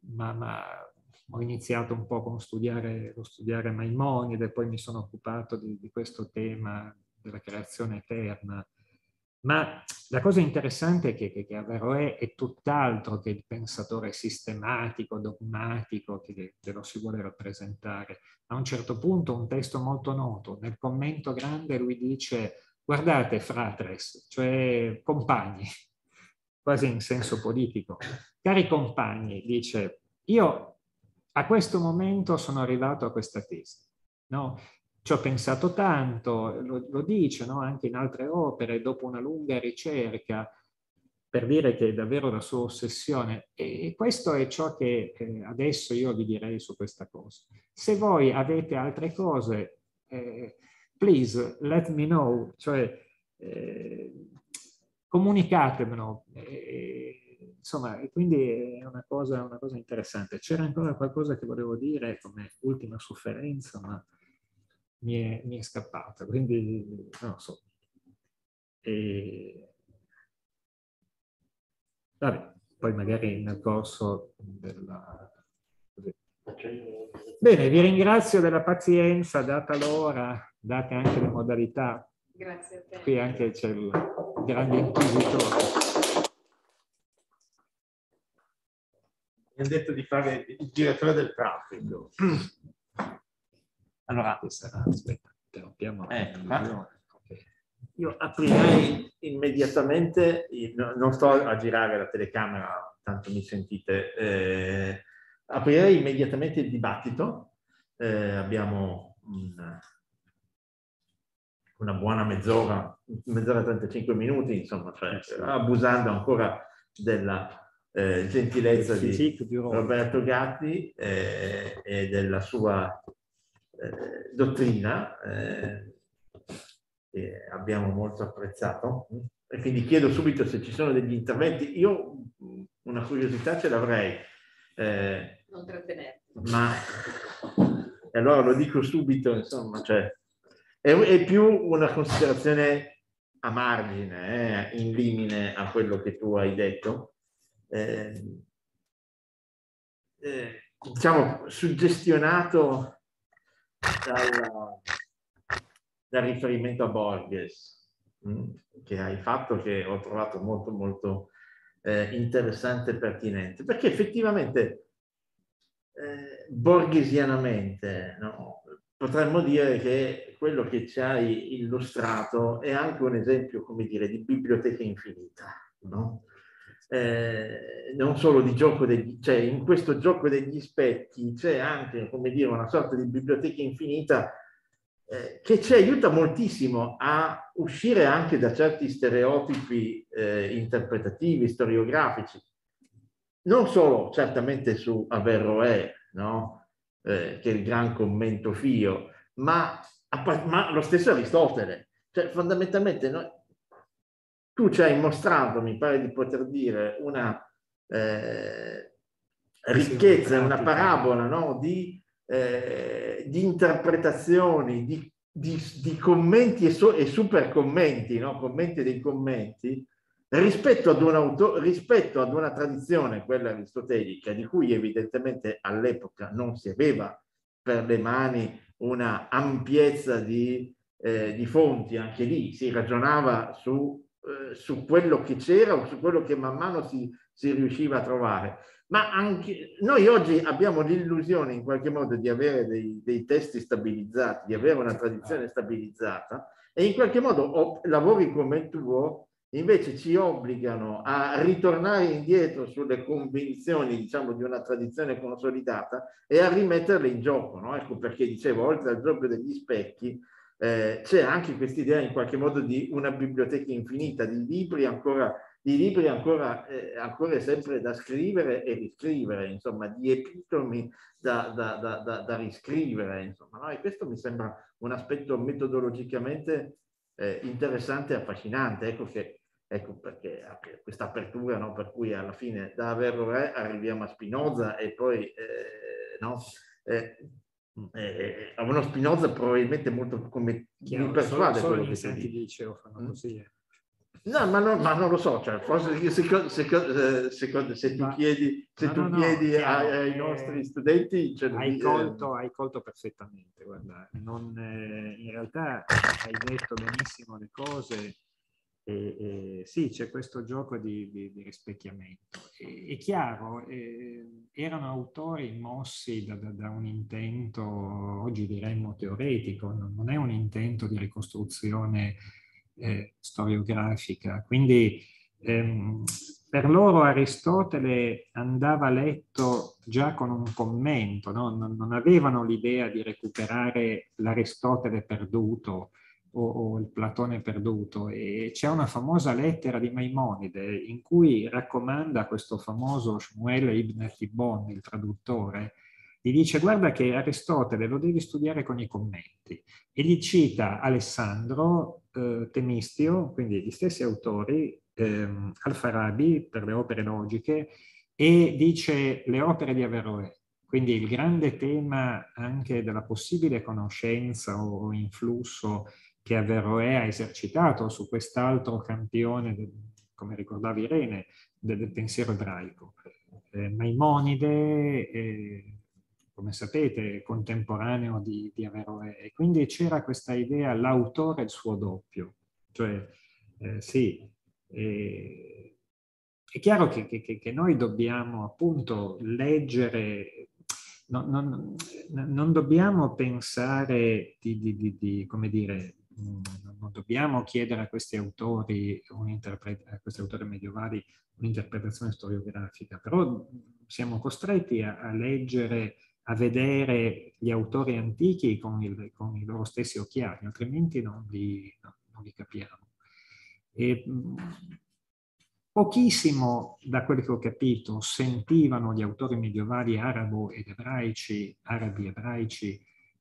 ma ho iniziato un po' con studiare Maimonide, poi mi sono occupato di questo tema della creazione eterna. Ma la cosa interessante è che Averroè è tutt'altro che il pensatore sistematico, dogmatico che lo si vuole rappresentare. A un certo punto, un testo molto noto, nel Commento Grande lui dice: guardate, fratres, cioè compagni, quasi in senso politico, cari compagni, dice, io a questo momento sono arrivato a questa tesi, no? Ci ho pensato tanto, lo dice, no? Anche in altre opere, dopo una lunga ricerca, per dire che è davvero la sua ossessione. E questo è ciò che adesso io vi direi su questa cosa. Se voi avete altre cose, please let me know, cioè comunicatemelo. Insomma, quindi è una cosa interessante. C'era ancora qualcosa che volevo dire come ultima sofferenza, ma mi è scappata, quindi non lo so. Vabbè, poi magari nel corso della... Bene, vi ringrazio della pazienza, data l'ora, date anche le modalità. Grazie a te. Qui anche c'è il grande inquisitore. Mi ha detto di fare il direttore del traffico. Allora, aspetta, interrompiamo. Io aprirei immediatamente, non sto a girare la telecamera, tanto mi sentite, aprirei immediatamente il dibattito. Abbiamo una buona mezz'ora e 35 minuti, insomma, cioè, abusando ancora della... gentilezza di Roberto Gatti e della sua dottrina, che abbiamo molto apprezzato, e quindi chiedo subito se ci sono degli interventi. Io una curiosità ce l'avrei, non trattenerti, ma e allora lo dico subito, insomma, cioè, è più una considerazione a margine, in limine a quello che tu hai detto. Diciamo suggestionato dal riferimento a Borges che hai fatto, che ho trovato molto molto interessante e pertinente, perché effettivamente borghesianamente, no, potremmo dire che quello che ci hai illustrato è anche un esempio, come dire, di biblioteca infinita, no? Non solo di gioco degli, cioè in questo gioco degli specchi c'è anche, come dire, una sorta di biblioteca infinita che ci aiuta moltissimo a uscire anche da certi stereotipi interpretativi, storiografici, non solo certamente su Averroè, no? Che è il gran commento fio, ma lo stesso Aristotele, cioè fondamentalmente noi Tu ci hai mostrato, mi pare di poter dire, una ricchezza, una parabola, no? Di interpretazioni, di commenti e super commenti, no? Commenti dei commenti, rispetto ad un autore, rispetto ad una tradizione, quella aristotelica, di cui evidentemente all'epoca non si aveva per le mani una ampiezza di fonti. Anche lì si ragionava su quello che c'era o su quello che man mano si riusciva a trovare. Ma anche noi oggi abbiamo l'illusione in qualche modo di avere dei testi stabilizzati, di avere una tradizione stabilizzata, e in qualche modo lavori come il tuo invece ci obbligano a ritornare indietro sulle convinzioni, diciamo, di una tradizione consolidata e a rimetterle in gioco, no? Ecco perché dicevo, oltre al gioco degli specchi, c'è anche quest'idea in qualche modo di una biblioteca infinita, di libri ancora e sempre da scrivere e riscrivere, insomma, di epitomi da riscrivere, insomma, no? E questo mi sembra un aspetto metodologicamente interessante e affascinante. Ecco perché questa apertura, no? Per cui alla fine da Averroè arriviamo a Spinoza e poi a uno Spinoza probabilmente molto come chiaro, mi persuade solo quello che ti dice o fanno così. No, ma non lo so, cioè, forse se ti chiedi, ai nostri studenti... Cioè, hai colto perfettamente, guarda, in realtà hai detto benissimo le cose, e sì, c'è questo gioco di rispecchiamento. È chiaro, erano autori mossi da un intento, oggi diremmo teoretico, non è un intento di ricostruzione storiografica, quindi per loro Aristotele andava letto già con un commento, no? Non avevano l'idea di recuperare l'Aristotele perduto o il Platone perduto, e c'è una famosa lettera di Maimonide in cui raccomanda questo famoso Shmuel Ibn Thibon, il traduttore, gli dice: guarda che Aristotele lo devi studiare con i commenti, e gli cita Alessandro, Temistio, quindi gli stessi autori, Al-Farabi per le opere logiche, e dice le opere di Averroè, quindi il grande tema anche della possibile conoscenza o influsso che Averroè ha esercitato su quest'altro campione, come ricordava Irene, del pensiero ebraico. Maimonide, come sapete, contemporaneo di Averroè, e quindi c'era questa idea, l'autore e il suo doppio. Cioè, sì, è chiaro che noi dobbiamo appunto leggere, non dobbiamo pensare come dire, non dobbiamo chiedere a questi autori, medievali, un'interpretazione storiografica, però siamo costretti a leggere, a vedere gli autori antichi con i loro stessi occhiali, altrimenti non li capiamo. E pochissimo, da quello che ho capito, sentivano gli autori medievali arabi-ebraici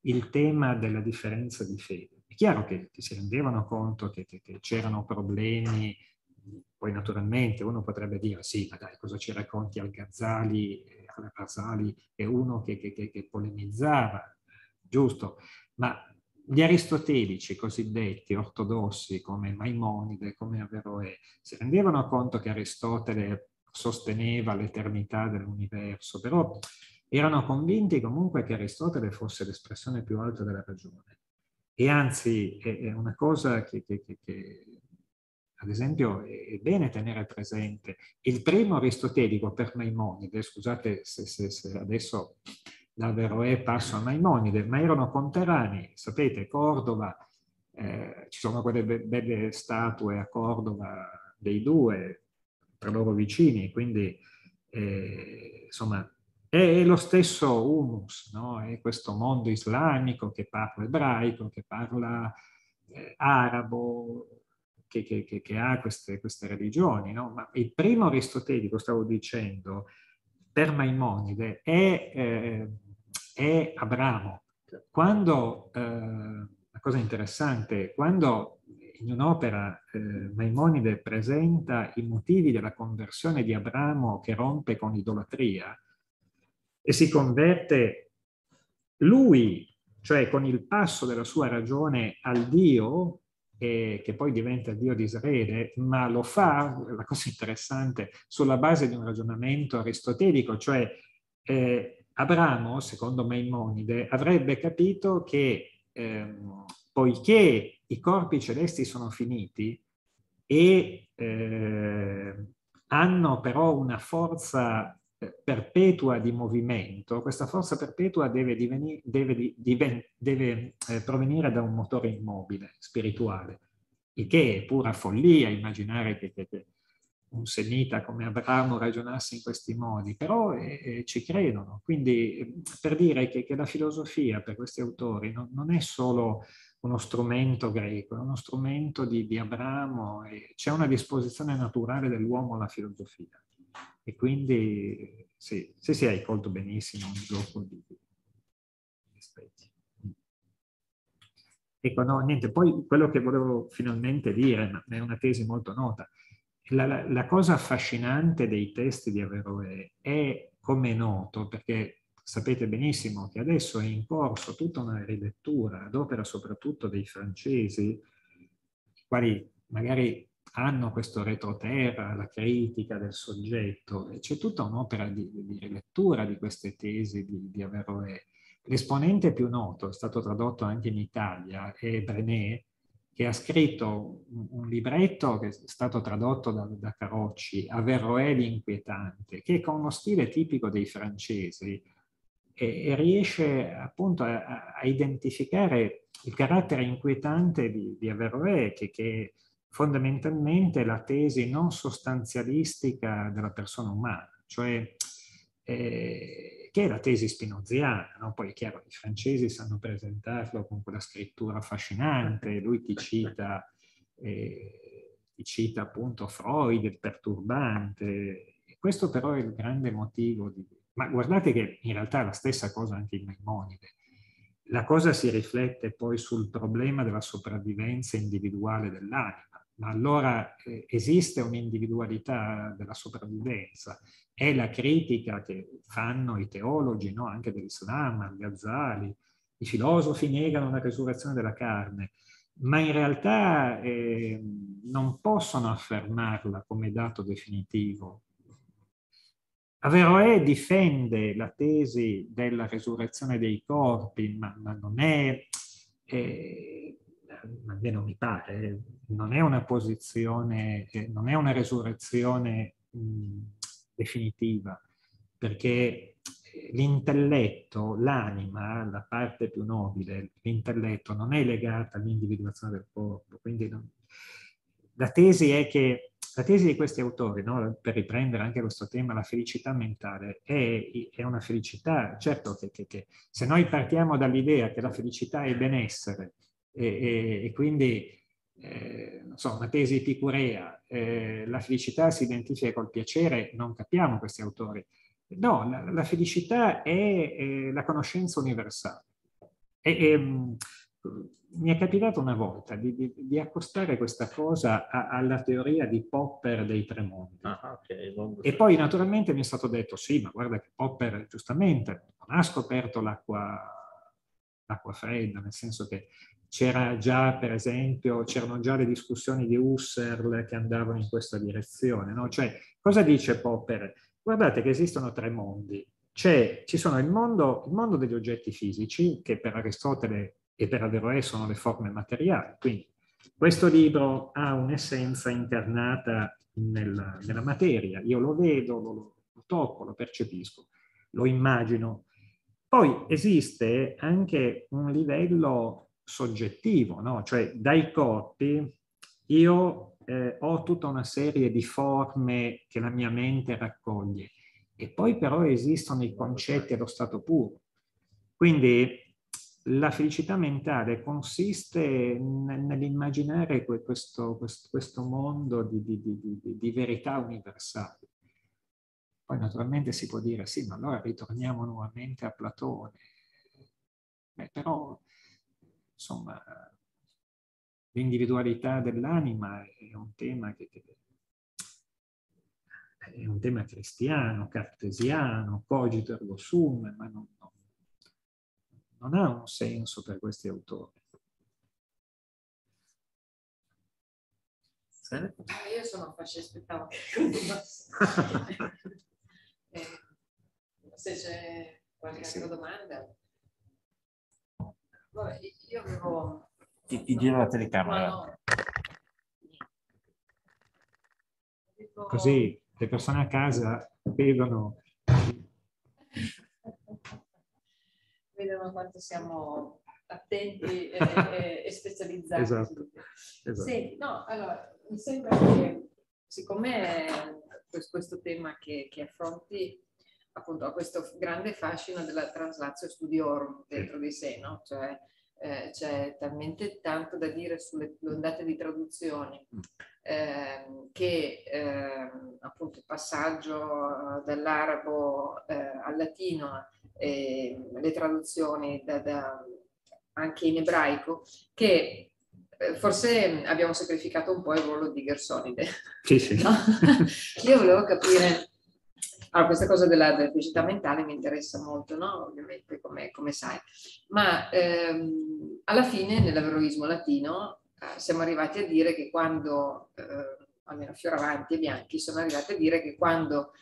il tema della differenza di fede. È chiaro che si rendevano conto che c'erano problemi. Poi naturalmente uno potrebbe dire: sì, ma dai, cosa ci racconti al Ghazali, è uno che polemizzava, giusto? Ma gli aristotelici cosiddetti ortodossi, come Maimonide, come Averroè, si rendevano conto che Aristotele sosteneva l'eternità dell'universo, però erano convinti comunque che Aristotele fosse l'espressione più alta della ragione. E anzi, è una cosa che ad esempio, è bene tenere presente. Il primo aristotelico per Maimonide, scusate se adesso da Averroè passo a Maimonide, ma erano conterranei. Sapete, Cordova, ci sono quelle belle statue a Cordova dei due, tra loro vicini, quindi insomma è lo stesso humus, no? È questo mondo islamico che parla ebraico, che parla arabo, che ha queste religioni, no? Ma il primo aristotelico, stavo dicendo, per Maimonide è Abramo. Quando, una cosa interessante, quando in un'opera Maimonide presenta i motivi della conversione di Abramo che rompe con l'idolatria e si converte lui, cioè con il passo della sua ragione al Dio, che poi diventa Dio di Israele, ma lo fa, la cosa interessante, sulla base di un ragionamento aristotelico, cioè Abramo, secondo Maimonide, avrebbe capito che poiché i corpi celesti sono finiti e hanno però una forza perpetua di movimento, questa forza perpetua deve provenire da un motore immobile, spirituale, il che è pura follia immaginare che un semita come Abramo ragionasse in questi modi, però ci credono. Quindi per dire che la filosofia per questi autori non è solo uno strumento greco, è uno strumento di Abramo, e c'è una disposizione naturale dell'uomo alla filosofia. E quindi sì, hai colto benissimo un gioco di aspetti. Ecco, no, niente, poi quello che volevo finalmente dire, ma è una tesi molto nota, la cosa affascinante dei testi di Averroè è, come è noto, perché sapete benissimo che adesso è in corso tutta una rilettura, ad opera soprattutto dei francesi, i quali magari hanno questo retroterra, la critica del soggetto, e c'è tutta un'opera di rilettura di queste tesi di Averroè. L'esponente più noto, è stato tradotto anche in Italia, è Brené, che ha scritto un libretto che è stato tradotto da Carocci, Averroè l'inquietante, che con lo stile tipico dei francesi e riesce appunto a identificare il carattere inquietante di Averroè, che fondamentalmente la tesi non sostanzialistica della persona umana, cioè che è la tesi spinoziana, no? Poi è chiaro che i francesi sanno presentarlo con quella scrittura affascinante, lui ti cita appunto Freud, il perturbante, e questo però è il grande motivo di... Ma guardate che in realtà è la stessa cosa anche in Maimonide. La cosa si riflette poi sul problema della sopravvivenza individuale dell'anima. Ma allora esiste un'individualità della sopravvivenza? È la critica che fanno i teologi, no? Anche dell'Islam, al-Ghazali. I filosofi negano la resurrezione della carne, ma in realtà non possono affermarla come dato definitivo. Averroè difende la tesi della resurrezione dei corpi, ma non è, almeno mi pare, non è una posizione, non è una resurrezione definitiva, perché l'intelletto, l'anima, la parte più nobile, l'intelletto non è legata all'individuazione del corpo, quindi non... La tesi è che la tesi di questi autori, no, per riprendere anche questo tema, la felicità mentale, è una felicità, certo che se noi partiamo dall'idea che la felicità è benessere, e quindi, non so, una tesi epicurea, la felicità si identifica col piacere, non capiamo questi autori. No, la felicità è la conoscenza universale. Mi è capitato una volta di accostare questa cosa alla teoria di Popper dei tre mondi. E poi naturalmente mi è stato detto, sì, ma guarda che Popper giustamente non ha scoperto l'acqua fredda, nel senso che c'erano già le discussioni di Husserl che andavano in questa direzione, no? Cioè, cosa dice Popper? Guardate che esistono tre mondi. Ci sono il mondo degli oggetti fisici, che per Aristotele e per Averroè sono le forme materiali. Quindi questo libro ha un'essenza incarnata nella materia. Io lo vedo, lo tocco, lo percepisco, lo immagino. Poi esiste anche un livello soggettivo, no? Cioè dai corpi io ho tutta una serie di forme che la mia mente raccoglie. E poi però esistono i concetti allo stato puro. Quindi... la felicità mentale consiste nell'immaginare questo mondo di verità universale. Poi naturalmente si può dire, sì, ma allora ritorniamo nuovamente a Platone. Beh, però, insomma, L'individualità dell'anima è un tema cristiano, cartesiano, cogito ergo sum, ma non ha un senso per questi autori. Io sono affascinata. Se c'è qualche altra domanda. Vabbè, io avevo... Ti giro la telecamera. No. Dico... Così le persone a casa vedono quanto siamo attenti e specializzati. Esatto. Sì, no, allora, mi sembra che siccome questo tema che affronti appunto ha questo grande fascino della translatio studiorum dentro di sé, no? Cioè c'è talmente tanto da dire sulle ondate di traduzioni che appunto il passaggio dall'arabo al latino e le traduzioni anche in ebraico, che forse abbiamo sacrificato un po' il ruolo di Gersonide. Sì. No? Io volevo capire, allora, questa cosa della felicità mentale mi interessa molto, no? Ovviamente, come sai, ma alla fine nell'averoismo latino siamo arrivati a dire che quando, almeno Fioravanti e Bianchi, sono arrivati a dire che quando,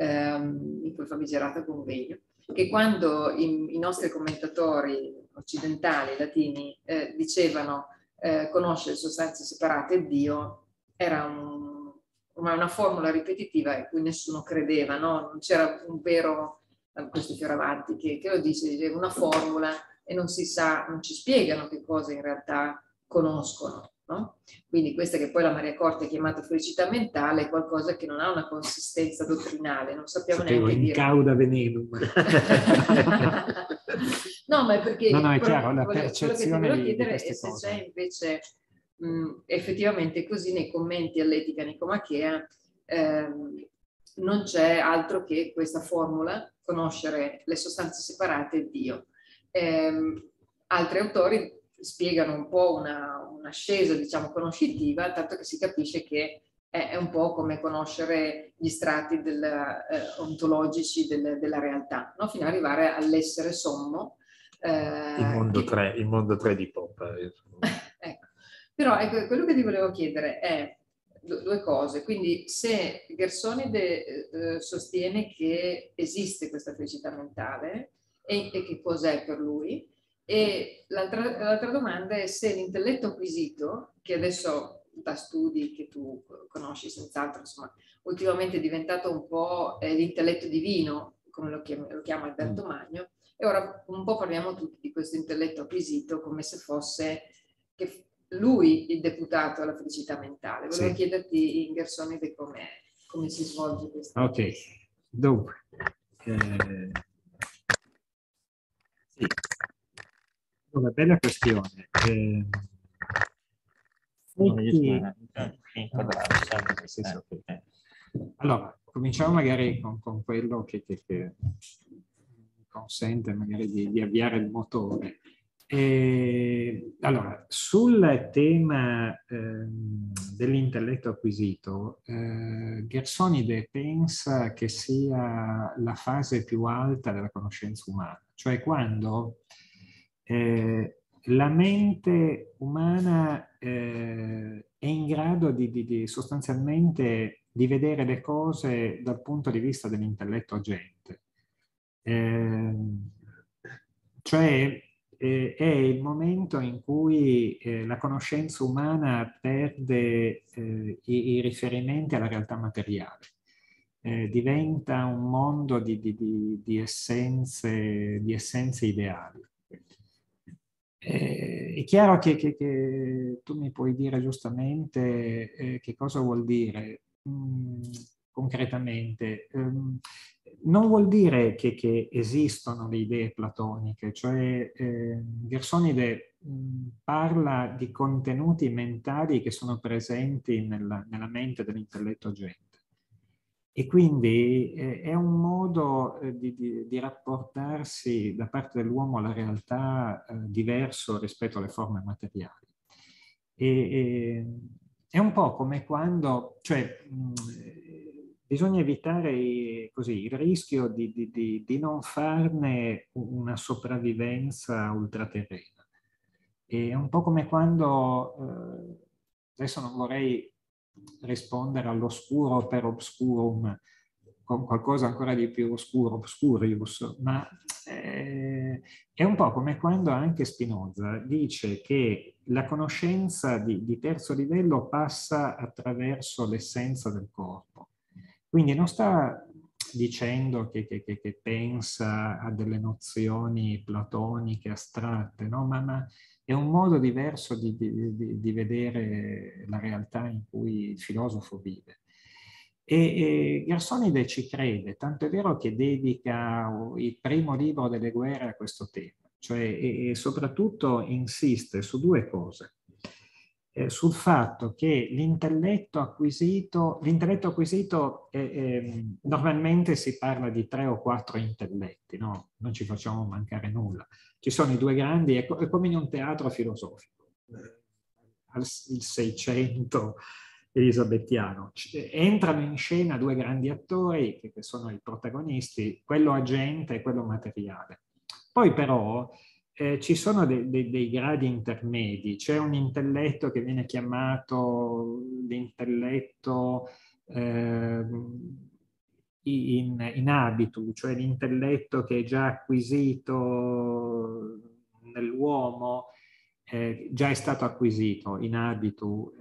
in quel famigerato convegno, che quando i nostri commentatori occidentali, latini, dicevano conoscere sostanze separate e Dio era una formula ripetitiva in cui nessuno credeva, no? Non c'era un vero, questo Fioravanti che lo dice, una formula e non si sa, non ci spiegano che cosa in realtà conoscono, no? Quindi questa che poi la Maria Corte ha chiamato felicità mentale è qualcosa che non ha una consistenza dottrinale, non sappiamo neanche dire. Incauda venenum. No, ma è perché... No, è chiaro, la percezione che ti volevo chiedere è se c'è invece... effettivamente così nei commenti all'Etica Nicomachea non c'è altro che questa formula, conoscere le sostanze separate e Dio. Altri autori spiegano un po' un'ascesa, diciamo, conoscitiva, tanto che si capisce che è un po' come conoscere gli strati ontologici della realtà, no? Fino ad arrivare all'essere sommo. Il mondo 3 di Popper. Ecco. Però ecco, quello che ti volevo chiedere è due cose. Quindi se Gersonide sostiene che esiste questa felicità mentale e che cos'è per lui, e l'altra domanda è se l'intelletto acquisito, che adesso da studi che tu conosci senz'altro, insomma, ultimamente è diventato un po' l'intelletto divino, come lo chiama Alberto Magno, e ora un po' parliamo tutti di questo intelletto acquisito come se fosse... lui il deputato alla felicità mentale. Volevo chiederti, Gersonide, come si svolge questo. Ok, dunque. Sì. Una bella questione. Allora, cominciamo magari con quello che consente magari di avviare il motore. Allora, sul tema dell'intelletto acquisito, Gersonide pensa che sia la fase più alta della conoscenza umana, cioè quando la mente umana è in grado di sostanzialmente di vedere le cose dal punto di vista dell'intelletto agente. Cioè... è il momento in cui la conoscenza umana perde i riferimenti alla realtà materiale, diventa un mondo di essenze ideali. È chiaro che tu mi puoi dire giustamente che cosa vuol dire concretamente. Non vuol dire che esistono le idee platoniche, cioè Gersonide parla di contenuti mentali che sono presenti nella mente dell'intelletto agente. E quindi è un modo di rapportarsi da parte dell'uomo alla realtà diverso rispetto alle forme materiali. È un po' come quando, cioè, bisogna evitare così il rischio di non farne una sopravvivenza ultraterrena. È un po' come quando, adesso non vorrei rispondere all'oscuro per obscurum, con qualcosa ancora di più oscuro, obscurius, ma è un po' come quando anche Spinoza dice che la conoscenza di terzo livello passa attraverso l'essenza del corpo. Quindi non sta dicendo che pensa a delle nozioni platoniche, astratte, no? Ma è un modo diverso di vedere la realtà in cui il filosofo vive. E Gersonide ci crede, tanto è vero che dedica il primo libro delle guerre a questo tema, cioè, e soprattutto insiste su due cose, sul fatto che l'intelletto acquisito normalmente si parla di 3 o 4 intelletti, no? Non ci facciamo mancare nulla, ci sono i due grandi, è come in un teatro filosofico, il Seicento elisabettiano. Entrano in scena due grandi attori che sono i protagonisti, quello agente e quello materiale. Poi però ci sono dei gradi intermedi, c'è un intelletto che viene chiamato l'intelletto in habitu, cioè l'intelletto che è già acquisito nell'uomo, già è stato acquisito in habitu,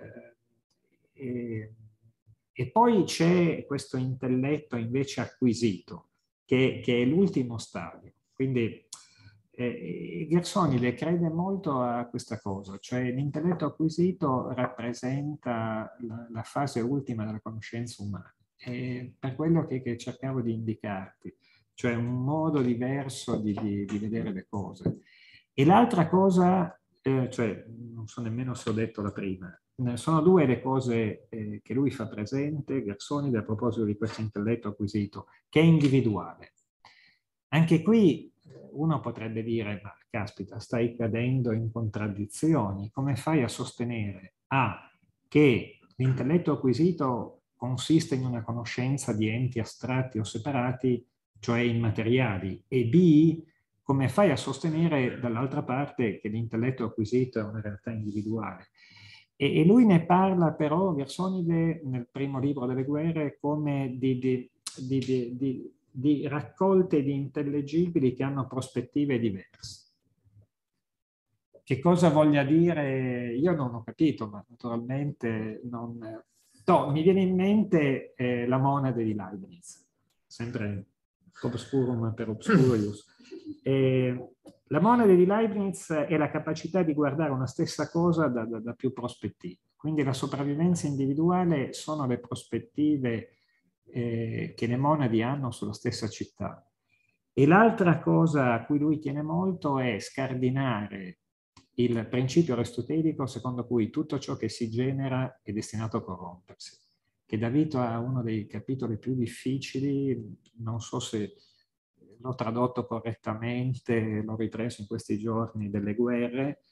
e poi c'è questo intelletto invece acquisito, che è l'ultimo stadio. Quindi Gersonide crede molto a questa cosa, cioè l'intelletto acquisito rappresenta la fase ultima della conoscenza umana. E per quello che cercavo di indicarti, cioè un modo diverso di vedere le cose. E l'altra cosa, cioè non so nemmeno se ho detto la prima, sono due le cose che lui fa presente, Gersonide, a proposito di questo intelletto acquisito, che è individuale. Anche qui uno potrebbe dire, ma caspita, stai cadendo in contraddizioni, come fai a sostenere che l'intelletto acquisito consiste in una conoscenza di enti astratti o separati, cioè immateriali, e b, come fai a sostenere dall'altra parte che l'intelletto acquisito è una realtà individuale? E lui ne parla però, Gersonide, nel primo libro delle guerre, come di raccolte di intellegibili che hanno prospettive diverse. Che cosa voglia dire? Io non ho capito, ma naturalmente non... No, mi viene in mente la monade di Leibniz, sempre obscurum per obscurius. La monade di Leibniz è la capacità di guardare una stessa cosa da più prospettive. Quindi la sopravvivenza individuale sono le prospettive che le monadi hanno sulla stessa città. E l'altra cosa a cui lui tiene molto è scardinare il principio aristotelico secondo cui tutto ciò che si genera è destinato a corrompersi, che dà vita a uno dei capitoli più difficili, non so se... l'ho tradotto correttamente, l'ho ripreso in questi giorni delle guerre,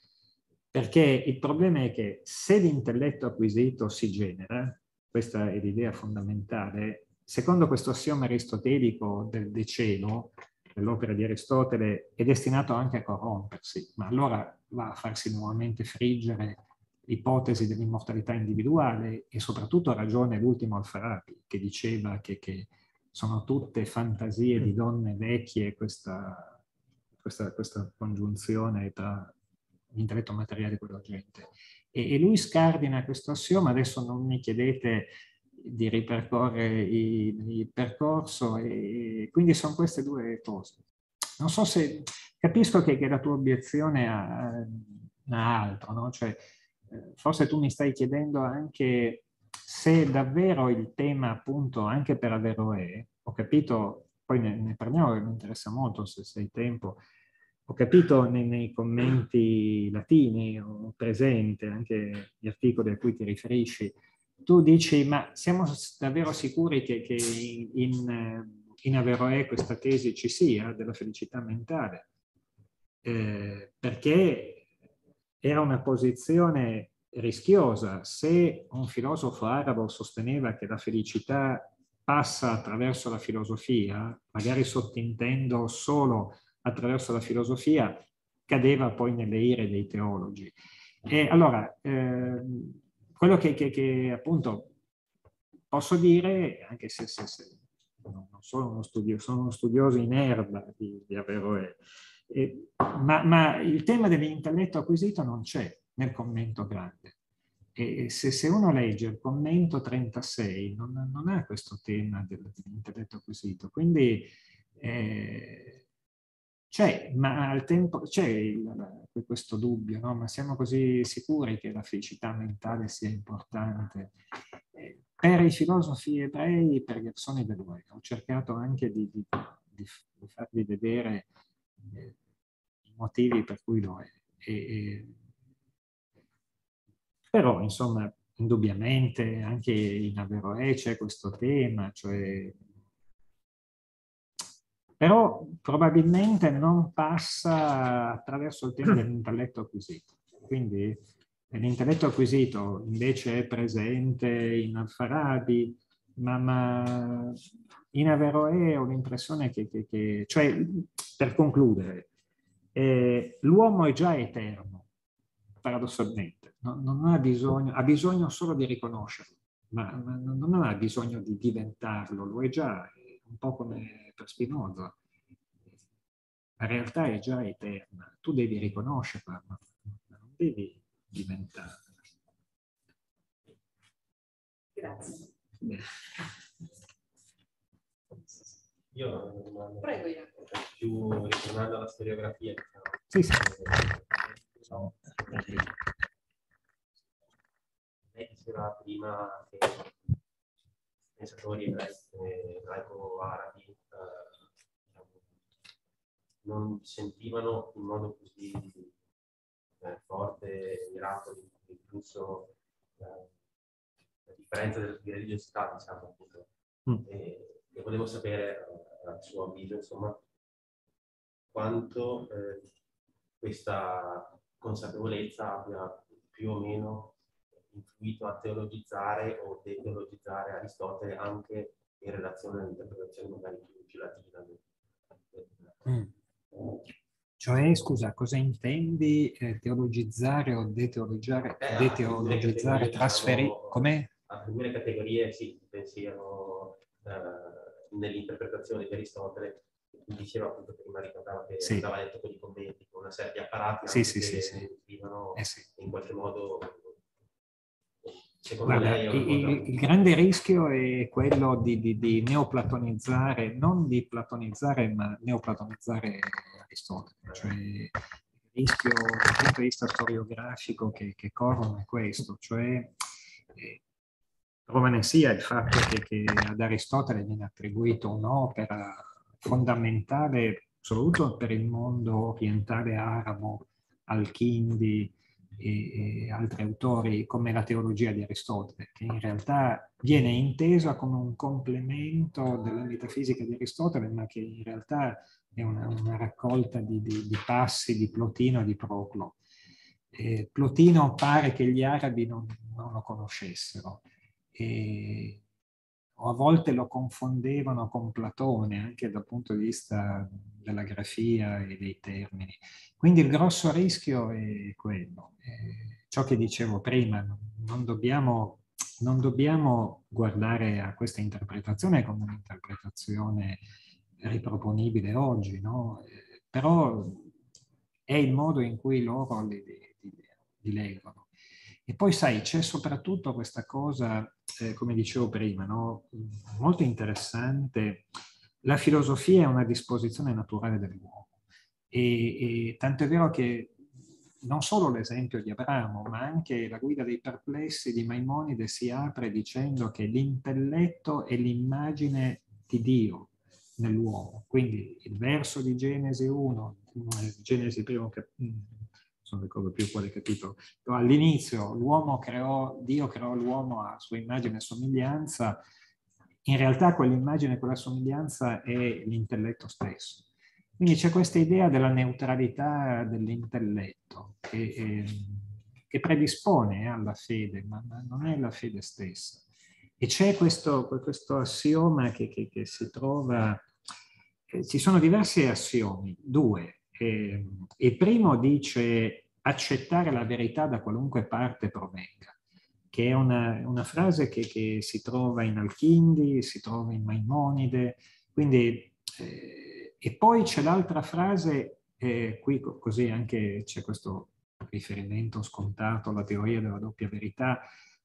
perché il problema è che se l'intelletto acquisito si genera, questa è l'idea fondamentale, secondo questo assioma aristotelico del deceno, dell'opera di Aristotele, è destinato anche a corrompersi, ma allora va a farsi nuovamente friggere l'ipotesi dell'immortalità individuale e soprattutto ha ragione l'ultimo Al-Farabi, che diceva che sono tutte fantasie di donne vecchie, questa congiunzione tra l'intelletto materiale e quello agente. E lui scardina questo assioma, adesso non mi chiedete di ripercorrere il percorso, e quindi sono queste due cose. Non so se... Capisco che la tua obiezione ha altro, no? Cioè, forse tu mi stai chiedendo anche... se davvero il tema, appunto, anche per Averroè, ho capito, poi ne parliamo che mi interessa molto se hai tempo, ho capito nei commenti latini, ho presente anche gli articoli a cui ti riferisci, tu dici, ma siamo davvero sicuri che in Averroè questa tesi ci sia, della felicità mentale? Perché era una posizione rischiosa. Se un filosofo arabo sosteneva che la felicità passa attraverso la filosofia, magari sottintendo solo attraverso la filosofia, cadeva poi nelle ire dei teologi. E allora, quello che appunto posso dire, anche se non sono uno studioso, sono uno studioso in erba di Averroè, ma il tema dell'intelletto acquisito non c'è nel commento grande. E se uno legge il commento 36, non ha questo tema dell'intelletto acquisito. Quindi c'è, ma al tempo c'è questo dubbio, no? Ma siamo così sicuri che la felicità mentale sia importante? Per i filosofi ebrei, per Gersony Deluè, ho cercato anche di farvi vedere i motivi per cui lo è. Però, insomma, indubbiamente anche in Averroè c'è questo tema, cioè, però probabilmente non passa attraverso il tema dell'intelletto acquisito. Quindi l'intelletto acquisito invece è presente in Al-Farabi, ma in Averroè ho l'impressione che cioè, per concludere, l'uomo è già eterno, paradossalmente. Non ha bisogno solo di riconoscerlo, ma non ha bisogno di diventarlo, lo è già, un po' come per Spinoza. La realtà è già eterna, tu devi riconoscerla, ma non devi diventarla. Grazie. Bene. Io ho una domanda. Prego, Jacopo. Più ritornando alla storiografia. Sì, sì. No. Lei diceva prima che i pensatori ebraico-arabi non sentivano in modo così forte e mirato l'influsso, la differenza di religiosità, diciamo, appunto. E volevo sapere, a suo avviso, insomma, quanto questa consapevolezza abbia più o meno influito a teologizzare o deteologizzare Aristotele anche in relazione all'interpretazione magari più latina. Cioè, scusa, cosa intendi teologizzare o deteologizzare? Deteologizzare, trasferire, come? Attribuire categorie, sì, di pensiero nell'interpretazione di Aristotele. Diceva appunto prima, ricordava che sì, andava letto con i commenti, con una serie di apparati che in qualche modo. Guarda, il grande rischio è quello di neoplatonizzare, non di platonizzare, ma neoplatonizzare Aristotele. Cioè, il rischio dal punto di vista storiografico che corrono è questo, cioè prova ne sia il fatto che ad Aristotele viene attribuito un'opera fondamentale assoluto per il mondo orientale arabo, Al-Kindi e altri autori, come la teologia di Aristotele, che in realtà viene intesa come un complemento della metafisica di Aristotele, ma che in realtà è una raccolta di passi di Plotino e di Proclo. Plotino pare che gli arabi non lo conoscessero, o a volte lo confondevano con Platone, anche dal punto di vista della grafia e dei termini. Quindi il grosso rischio è quello. Ciò che dicevo prima, non dobbiamo guardare a questa interpretazione come un'interpretazione riproponibile oggi, no? Però è il modo in cui loro li leggono. E poi, sai, c'è soprattutto questa cosa, come dicevo prima, no? Molto interessante. La filosofia è una disposizione naturale dell'uomo. E tanto è vero che non solo l'esempio di Abramo, ma anche la guida dei perplessi di Maimonide si apre dicendo che l'intelletto è l'immagine di Dio nell'uomo. Quindi il verso di Genesi 1, Genesi 1, non ricordo più quale capitolo, all'inizio Dio creò l'uomo a sua immagine e somiglianza, in realtà quell'immagine e quella somiglianza è l'intelletto stesso. Quindi c'è questa idea della neutralità dell'intelletto, che predispone alla fede, ma non è la fede stessa. E c'è questo assioma che si trova, ci sono diversi assiomi, due. Il primo dice accettare la verità da qualunque parte provenga, che è una frase che si trova in Al-Kindi, si trova in Maimonide, quindi, e poi c'è l'altra frase, qui così anche c'è questo riferimento scontato alla teoria della doppia verità,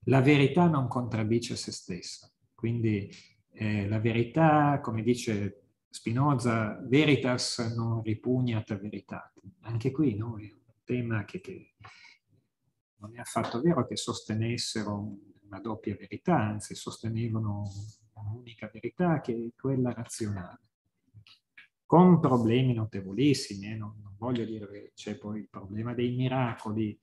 la verità non contraddice se stessa, quindi la verità, come dice Spinoza, veritas non ripugnat veritatem, anche qui noi tema che non è affatto vero che sostenessero una doppia verità, anzi sostenevano un'unica verità che è quella razionale, con problemi notevolissimi, non voglio dire che c'è poi il problema dei miracoli,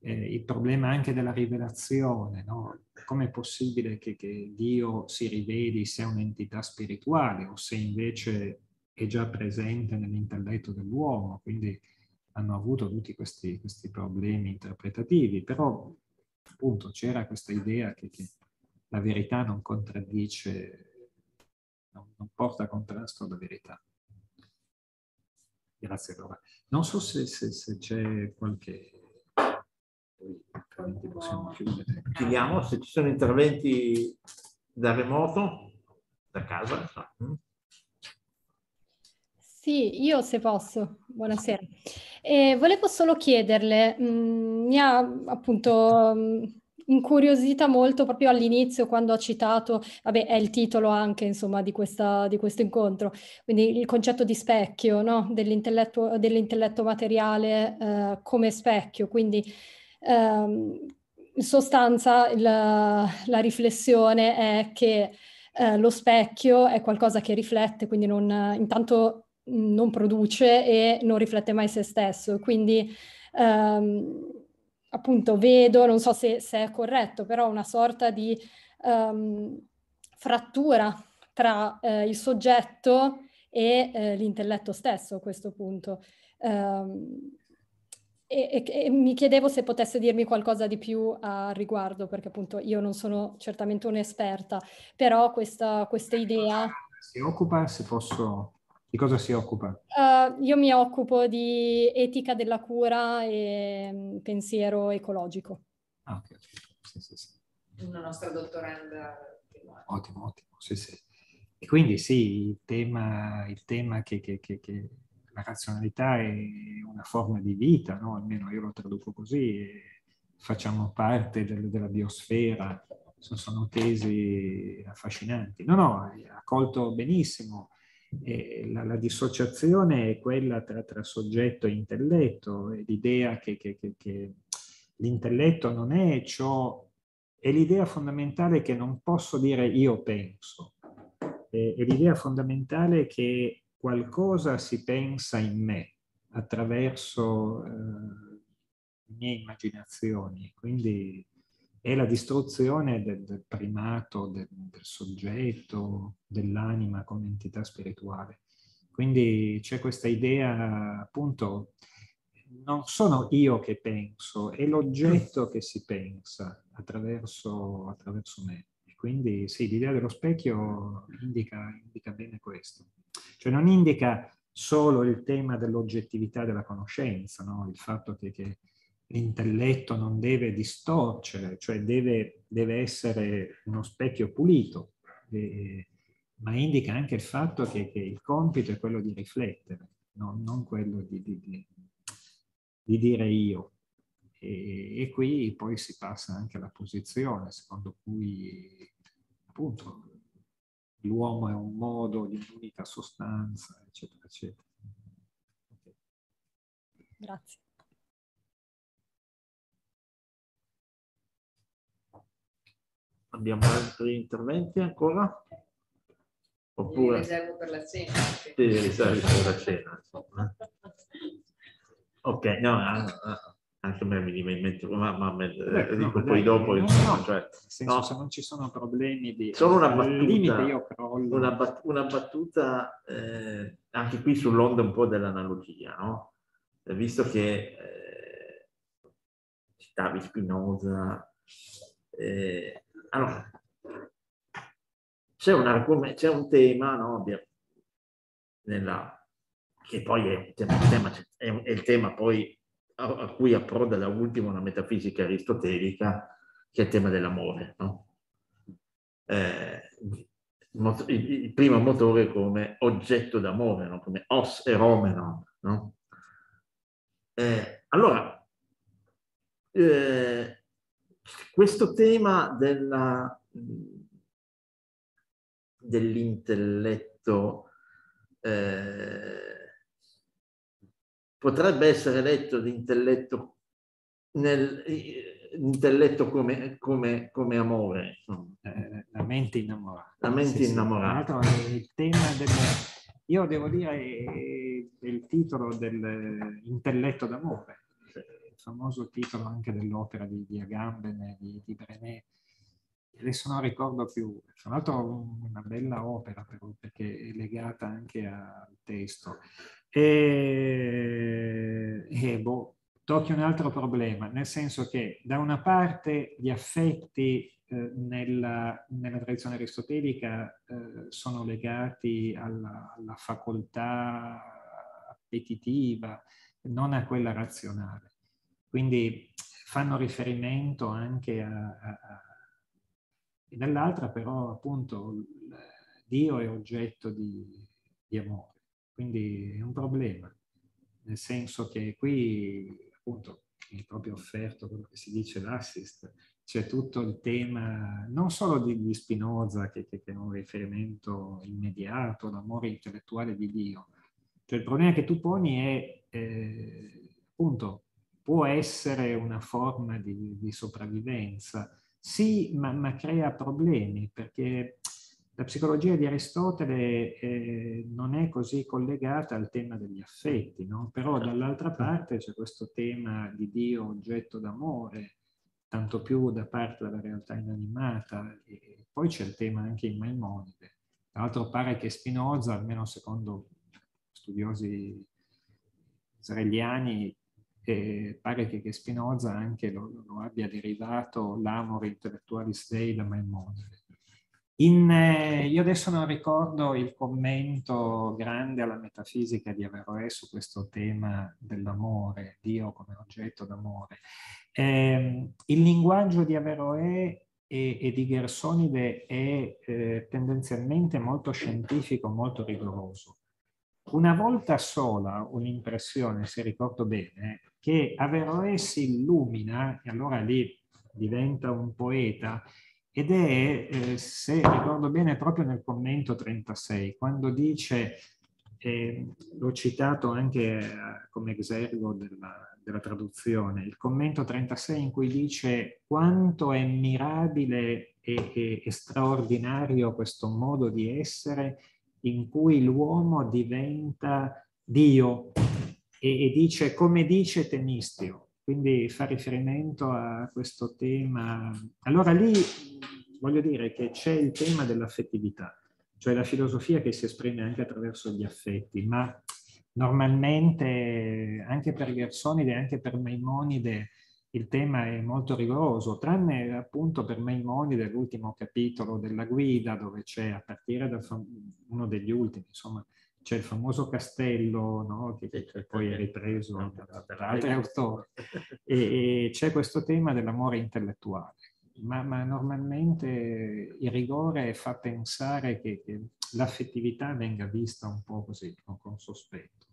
il problema anche della rivelazione, no? Com'è possibile che Dio si riveli se è un'entità spirituale o se invece è già presente nell'intelletto dell'uomo, quindi hanno avuto tutti questi problemi interpretativi, però appunto c'era questa idea che la verità non contraddice, non porta a contrasto alla verità. Grazie allora. Non so se c'è qualche... Poi possiamo chiudere. Chiediamo se ci sono interventi da remoto, da casa. No. Sì, io se posso, buonasera. Volevo solo chiederle, mi ha appunto incuriosita molto proprio all'inizio quando ha citato, vabbè è il titolo anche insomma di questo incontro, quindi il concetto di specchio, no? Dell'intelletto materiale come specchio, quindi in sostanza la riflessione è che lo specchio è qualcosa che riflette, quindi non produce e non riflette mai se stesso, quindi appunto vedo, non so se è corretto, però una sorta di frattura tra il soggetto e l'intelletto stesso a questo punto. E mi chiedevo se potesse dirmi qualcosa di più a riguardo, perché appunto io non sono certamente un'esperta, però questa idea... Si occupa, se posso... Di cosa si occupa? Io mi occupo di etica della cura e pensiero ecologico. Ah, ok. Sì. Una nostra dottoranda. Ottimo, sì. E quindi sì, il tema che la razionalità è una forma di vita, no? Almeno io lo traduco così, e facciamo parte della biosfera, sono tesi affascinanti. No, ha colto benissimo. La dissociazione è quella tra soggetto e intelletto, e l'idea che l'intelletto non è ciò, è l'idea fondamentale che non posso dire io penso, è l'idea fondamentale che qualcosa si pensa in me attraverso le mie immaginazioni, quindi è la distruzione del primato, del soggetto, dell'anima come entità spirituale. Quindi c'è questa idea, appunto, non sono io che penso, è l'oggetto che si pensa attraverso me. E quindi sì, l'idea dello specchio indica bene questo. Cioè non indica solo il tema dell'oggettività della conoscenza, no? Il fatto che l'intelletto non deve distorcere, cioè deve essere uno specchio pulito, ma indica anche il fatto che il compito è quello di riflettere, non quello di dire io. E qui poi si passa anche alla posizione, secondo cui appunto l'uomo è un modo di un'unica sostanza, eccetera, eccetera. Okay. Grazie. Abbiamo altri interventi ancora? Oppure... riservo per la cena. Sì, riservi per la cena, insomma. Ok, no, anche a me mi viene in mente, dico poi dopo... No, cioè, nel senso, no. Se non ci sono problemi di... Solo una battuta, limite io crollo. Una battuta anche qui sull'onda un po' dell'analogia, no? Visto che citavi Spinoza. Allora, c'è un tema, no, che poi è il tema poi a cui approda da ultimo la metafisica aristotelica, che è il tema dell'amore, no? Il primo motore come oggetto d'amore, no? Come os eromenon, no? Allora, questo tema dell'intelletto potrebbe essere letto l'intelletto come amore. La mente innamorata. La mente innamorata. Il tema del... Io devo dire il titolo dell'intelletto d'amore, il famoso titolo anche dell'opera di Agamben, di Brené. Adesso non ricordo più, tra l'altro una bella opera però, perché è legata anche al testo. Tocchi un altro problema, nel senso che da una parte gli affetti nella tradizione aristotelica sono legati alla facoltà appetitiva, non a quella razionale. Quindi fanno riferimento anche e dall'altra però appunto Dio è oggetto di amore. Quindi è un problema, nel senso che qui... appunto, il proprio offerto, quello che si dice l'assist, c'è tutto il tema non solo di Spinoza, che è un riferimento immediato, l'amore intellettuale di Dio. Cioè il problema che tu poni è, appunto, può essere una forma di sopravvivenza, sì, ma crea problemi, perché la psicologia di Aristotele non è così collegata al tema degli affetti, no? Però dall'altra parte c'è questo tema di Dio oggetto d'amore, tanto più da parte della realtà inanimata, e poi c'è il tema anche in Maimonide. Tra l'altro pare che Spinoza, almeno secondo studiosi israeliani, pare che Spinoza anche lo abbia derivato l'amore intellettualis Dei da Maimonide. Io adesso non ricordo il commento grande alla metafisica di Averroè su questo tema dell'amore, Dio come oggetto d'amore. Il linguaggio di Averroè e di Gersonide è tendenzialmente molto scientifico, molto rigoroso. Una volta sola ho l'impressione, se ricordo bene, che Averroè si illumina, e allora lì diventa un poeta, ed è, se ricordo bene, proprio nel commento 36, quando dice, l'ho citato anche come esergo della traduzione, il commento 36 in cui dice quanto è mirabile e straordinario questo modo di essere in cui l'uomo diventa Dio e dice come dice Temistio. Quindi fa riferimento a questo tema. Allora lì voglio dire che c'è il tema dell'affettività, cioè la filosofia che si esprime anche attraverso gli affetti, ma normalmente anche per Gersonide e anche per Maimonide il tema è molto rigoroso, tranne appunto per Maimonide l'ultimo capitolo della Guida, dove c'è, a partire da uno degli ultimi, insomma, c'è il famoso castello, no? che poi è ripreso da altri autori, e c'è questo tema dell'amore intellettuale, ma normalmente il rigore fa pensare che l'affettività venga vista un po' così, con sospetto,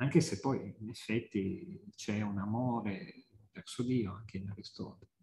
anche se poi in effetti c'è un amore verso Dio anche in Aristotele.